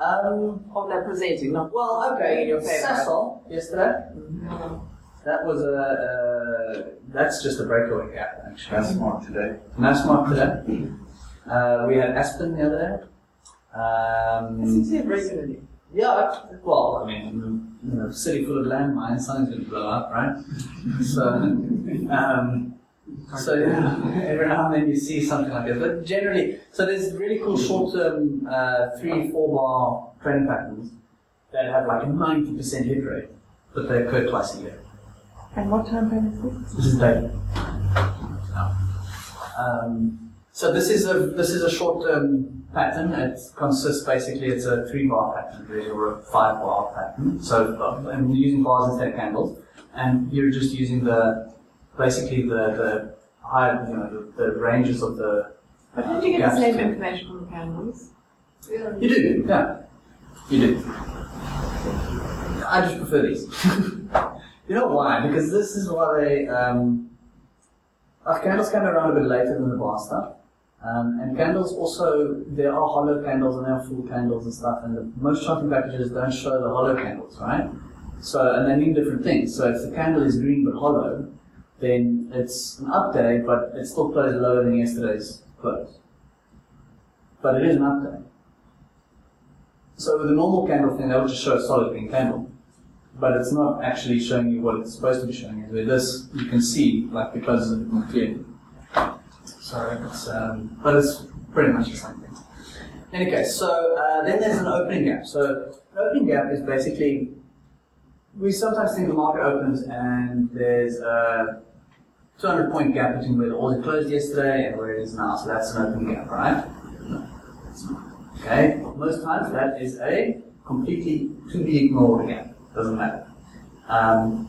Um, of that presenting, not well, okay, in your paper. Cecil, yesterday. Mm-hmm. That was a, uh, that's just a breakaway gap, actually. Nasdaq today. Nasdaq today. Uh, we had Aspen the other day. Um, I seem to see it regularly. Yeah, well, I mean, you know, city full of landmines, something's going to blow up, right? So, um, so yeah, every now and then you see something like that, but generally, so there's really cool short-term uh, three, four-bar trend patterns that have like a ninety percent hit rate, but they occur twice a year. And what time frame is this? This is daily. Um, so this is a this is a short-term pattern. It consists basically it's a three-bar pattern really, or a five-bar pattern. So I'm using bars instead of candles, and you're just using the. Basically, the the high, you know, the, the ranges of the. But don't you get the same information from the candles? Yeah. You do, yeah, you do. I just prefer these. You know why? Because this is why they. Um, our candles come around a bit later than the bar stuff, um, and candles also there are hollow candles and there are full candles and stuff, and the, most charting packages don't show the hollow candles, right? So and they mean different things. So if the candle is green but hollow, then it's an up day, but it still closed lower than yesterday's close. But it is an up day. So with a normal candle thing, they'll just show a solid green candle. But it's not actually showing you what it's supposed to be showing you. With this, you can see, like, the closes a bit more clearly. So it's, um, but it's pretty much the same thing. In any case, so uh, then there's an opening gap. So an opening gap is basically, we sometimes think the market opens and there's a two hundred point gap between where the order closed yesterday and where it is now, so that's an open gap, right? No, it's not. Okay, most times that is a completely to be ignored gap, doesn't matter. Um,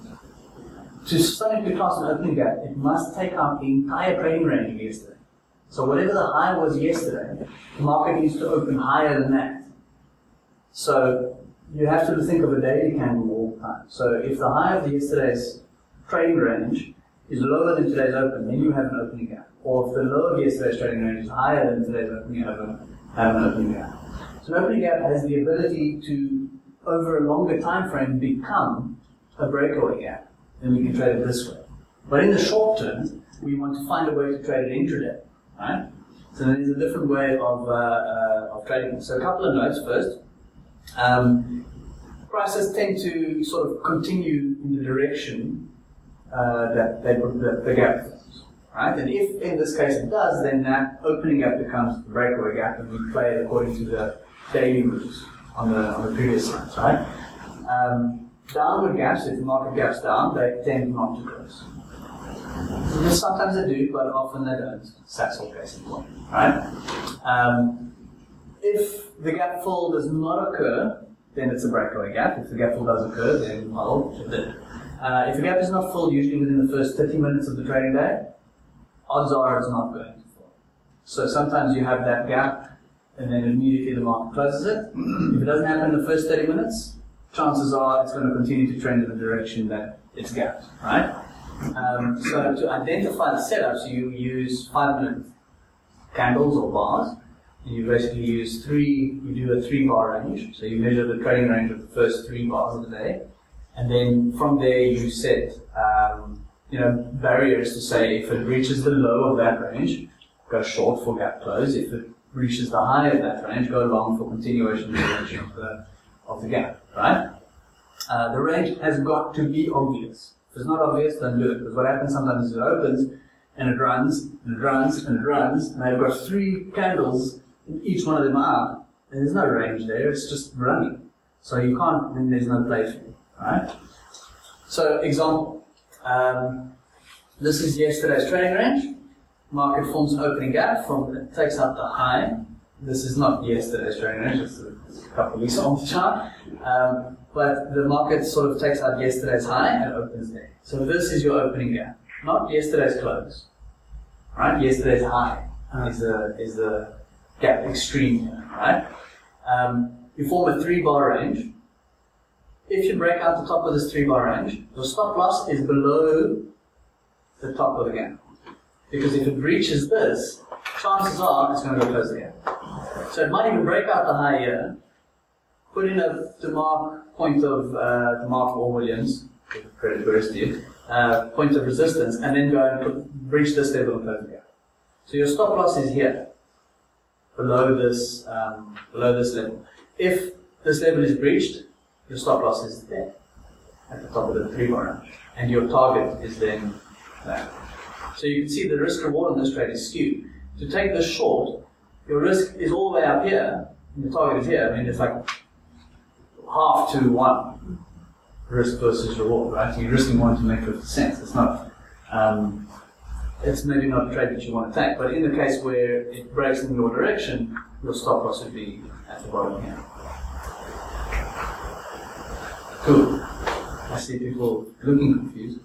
to suddenly cross an opening gap, it must take out the entire trading range of yesterday. So whatever the high was yesterday, the market needs to open higher than that. So you have to think of a daily candle all the time. So if the high of yesterday's trading range is lower than today's open, then you have an opening gap. Or if the low of yesterday's trading range is higher than today's opening, you have an opening gap. So an opening gap has the ability to over a longer time frame become a breakaway gap, then we can trade it this way. But in the short term, we want to find a way to trade it intraday, right? So there's a different way of, uh, uh, of trading. So a couple of notes first. Um, prices tend to sort of continue in the direction uh, that, they, that the gap forms, right? And if in this case it does, then that opening gap becomes the breakaway gap, and we play it according to the daily moves on the, on the previous slides, right? Um, downward gaps, if the market gaps down, they tend not to close. Sometimes they do, but often they don't. Saxel case in point, right? Um, if the gap fall does not occur, then it's a breakaway gap. If the gap fall does occur, then well, it did. Uh, if the gap is not full, usually within the first thirty minutes of the trading day, odds are it's not going to fall. So sometimes you have that gap, and then immediately the market closes it. If it doesn't happen in the first thirty minutes, chances are it's going to continue to trend in the direction that it's gapped, right? Um, so to identify the setups, you use five-minute candles or bars, and you basically use three, you do a three-bar range, so you measure the trading range of the first three bars of the day, and then from there you set, um, you know, barriers to say if it reaches the low of that range, go short for gap close, if it reaches the high of that range, go long for continuation of the, of the gap, right? Uh, the range has got to be obvious. If it's not obvious, don't do it. Because what happens sometimes is it opens, and it runs, and it runs, and it runs, and I've got three candles, and each one of them are up, and there's no range there, it's just running. So you can't, then there's no play for you, right? So, example, um, this is yesterday's trading range. Market forms an opening gap, from it takes up the high. This is not yesterday's trading range, it's a, it's a couple of weeks old chart. Um, But the market sort of takes out yesterday's high and opens there. So this is your opening gap, not yesterday's close. Right? Yesterday's high is the is the gap extreme here, right? Um, you form a three-bar range. If you break out the top of this three-bar range, your stop loss is below the top of the gap. Because if it reaches this, chances are it's going to go close the gap. So it might even break out the high here. Put in a DeMarco point of uh, DeMarco Williams, credit where it's due, uh, point of resistance, and then go and breach this level and close the gap. So your stop loss is here, below this, um, below this level. If this level is breached, your stop loss is there, at the top of the three-bar range, and your target is then there. So you can see the risk-reward on this trade is skewed. To take this short, your risk is all the way up here, and your target is here. I mean, it's like half to one risk versus reward, right? You're risking one to make fifty cents. It's not, um, it's maybe not a trade that you want to take, but in the case where it breaks in your direction, your stop loss would be at the bottom here. Cool. I see people looking confused.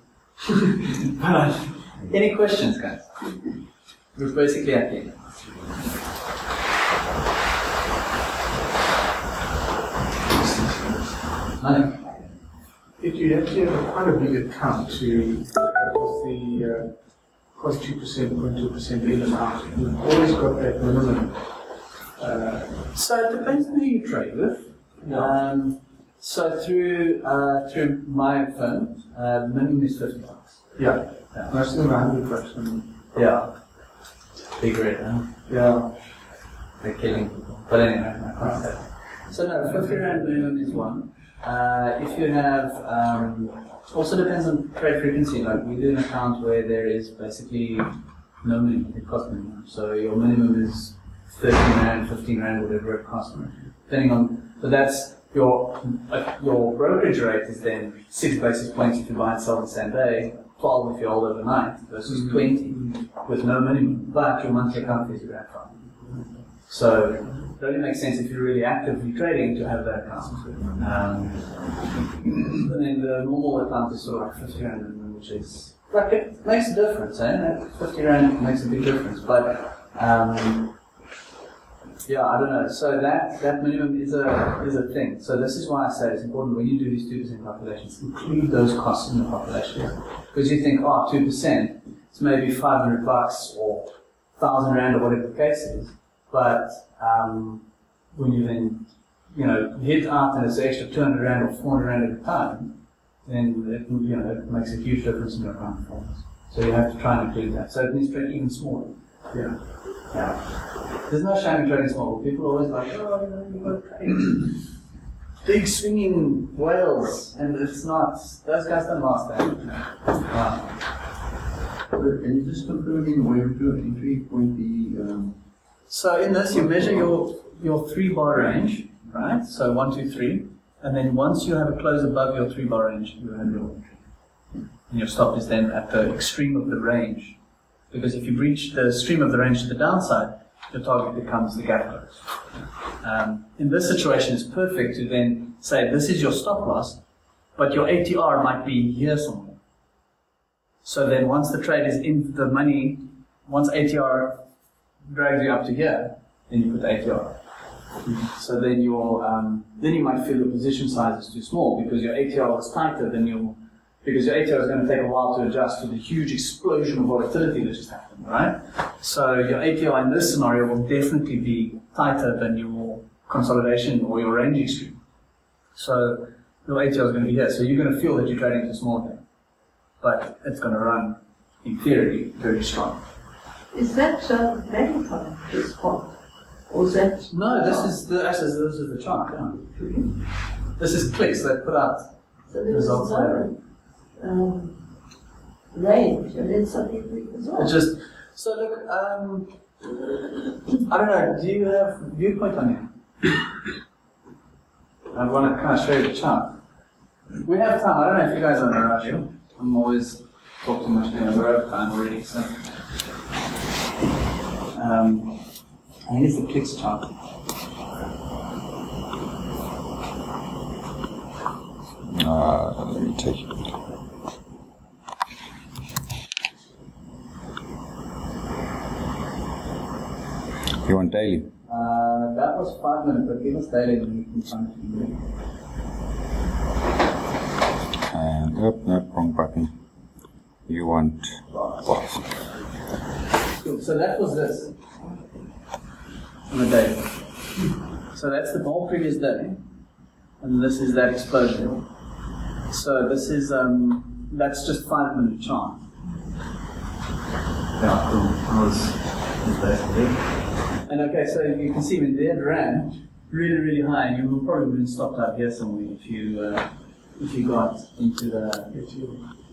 But any questions, guys? We're basically at the end. If you have to have quite a big account to the zero point two percent, zero point two percent in and out, you've always got that minimum. Uh, so it depends on who you trade with. Yeah. Um, so through uh, through my firm, uh, minimum is fifty bucks. Yeah, yeah. Most of them are one hundred bucks. Yeah. Big rate, huh? Yeah. They're killing people. But anyway, I can't say. So no, fifty rand minimum is one. Uh, if you have, um, also depends on trade frequency. Like we do an account where there is basically no minimum, it costs minimum. So your minimum is thirteen rand, fifteen rand, whatever it costs, depending on. So that's your uh, your brokerage rate is then six basis points if you buy and sell the same day, twelve if you hold overnight, versus mm-hmm. twenty with no minimum. But your monthly account fees are at five. So it only makes sense if you're really actively trading to have that account. Um, and then the normal account is sort of like fifty rand, which is like it makes a difference, eh? fifty rand makes a big difference. But um, yeah, I don't know. So that, that minimum is a is a thing. So this is why I say it's important when you do these two percent calculations, include those costs in the calculations. Because you think, oh, two percent, it's maybe five hundred bucks or thousand rand or whatever the case is. But um, when you then you know, heads up and it's an extra two hundred rand or four hundred rand at a time, then it, you know, it makes a huge difference in your run performance. So you have to try and include that. So it needs to trade even smaller. Yeah. Yeah. There's no shame in trading small. People are always like, oh, you know, you've got to trade big swinging whales, and it's not. Those guys don't last that. Wow. Can you just confirm in wave two and entry point the? Um, so in this, you measure your your three bar range, right? So one, two, three, and then once you have a close above your three bar range, you have your entry, and your stop is then at the extreme of the range, because if you breach the extreme of the range to the downside, your target becomes the gap close. Um, in this situation, it's perfect to then say this is your stop loss, but your A T R might be here somewhere. So then once the trade is in the money, once A T R drags you up to here, then you put the A T R. So then, your, um, then you might feel the position size is too small because your A T R is tighter than your, because your A T R is going to take a while to adjust to the huge explosion of volatility that just happened, right? So your A T R in this scenario will definitely be tighter than your consolidation or your range extreme. So your A T R is going to be here. So you're going to feel that you're trading to a small thing, but it's going to run, in theory, very strong. Is that uh, value time, this spot? Or is that? No, this is the, this is the chart. Yeah. Mm-hmm. This is clicks that put out so results later. Um, range, and then something as well. It's just, so look, um, I don't know, do you have viewpoint on you? I want to kind of show you the chart. We have time, I don't know if you guys are in a rush. I'm always talking too much now, we're out of time already, so. Um, and here's the clicks chart. Uh, let me take it. You want daily? Uh, that was five minutes, but give us daily and we can find it. And, oh, no, wrong button. You want box. Cool. So that was this. On the day. So that's the whole previous day. And this is that explosion. So this is, um, that's just five minute chart. Yeah, cool. That was, that was basically. And okay, so you can see when they had ran really, really high, and you would probably wouldn't stopped out here somewhere if you uh, if you got into the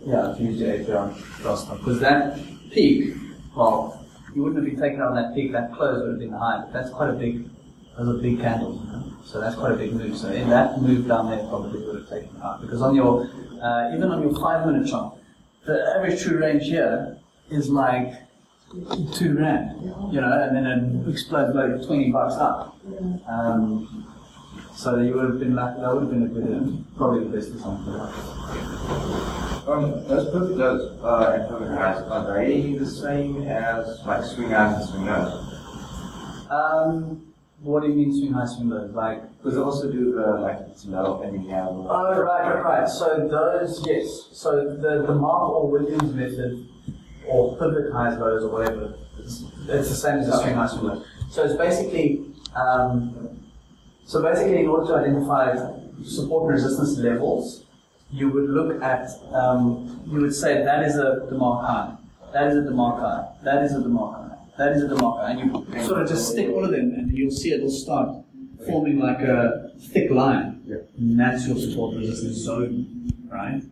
yeah, if you used your A T R last time. Because that peak, well, you wouldn't have been taken out on that peak. That close would have been high, but that's quite a big, those are big candles, you know? So that's quite a big move. So in that move down there, probably would have taken out because on your uh, even on your five-minute chart, the average true range here is like. Two rand, you know, and then it explodes like twenty bucks up. Um, so you would have been lucky. That would have been a good, probably the best design for that. Um, those perfect notes uh, and perfect highs, are they the same as like swing highs and swing lows? Um, what do you mean swing highs, swing lows? Like, because they also do the like low and have. Oh right, right, right. So those, yes. So the the DeMarco Williams method. Or pivot highs, lows, or whatever. It's, it's the same as a string high swing low. So it's basically, um, so basically, in order to identify support and resistance levels, you would look at, um, you would say that is a DeMarco high, that is a DeMarco high, that is a DeMarco high, that is a DeMarco high, and you sort of just stick all of them, and you'll see it'll start forming like a thick line. Yeah. And that's your support and resistance zone, right?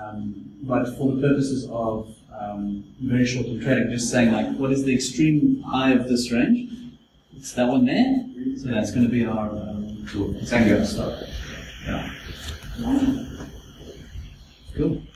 Um, but for the purposes of Um, very short-term trading, just saying like, what is the extreme high of this range? It's that one there, so that's going to be our um, tool. Thank you. Cool.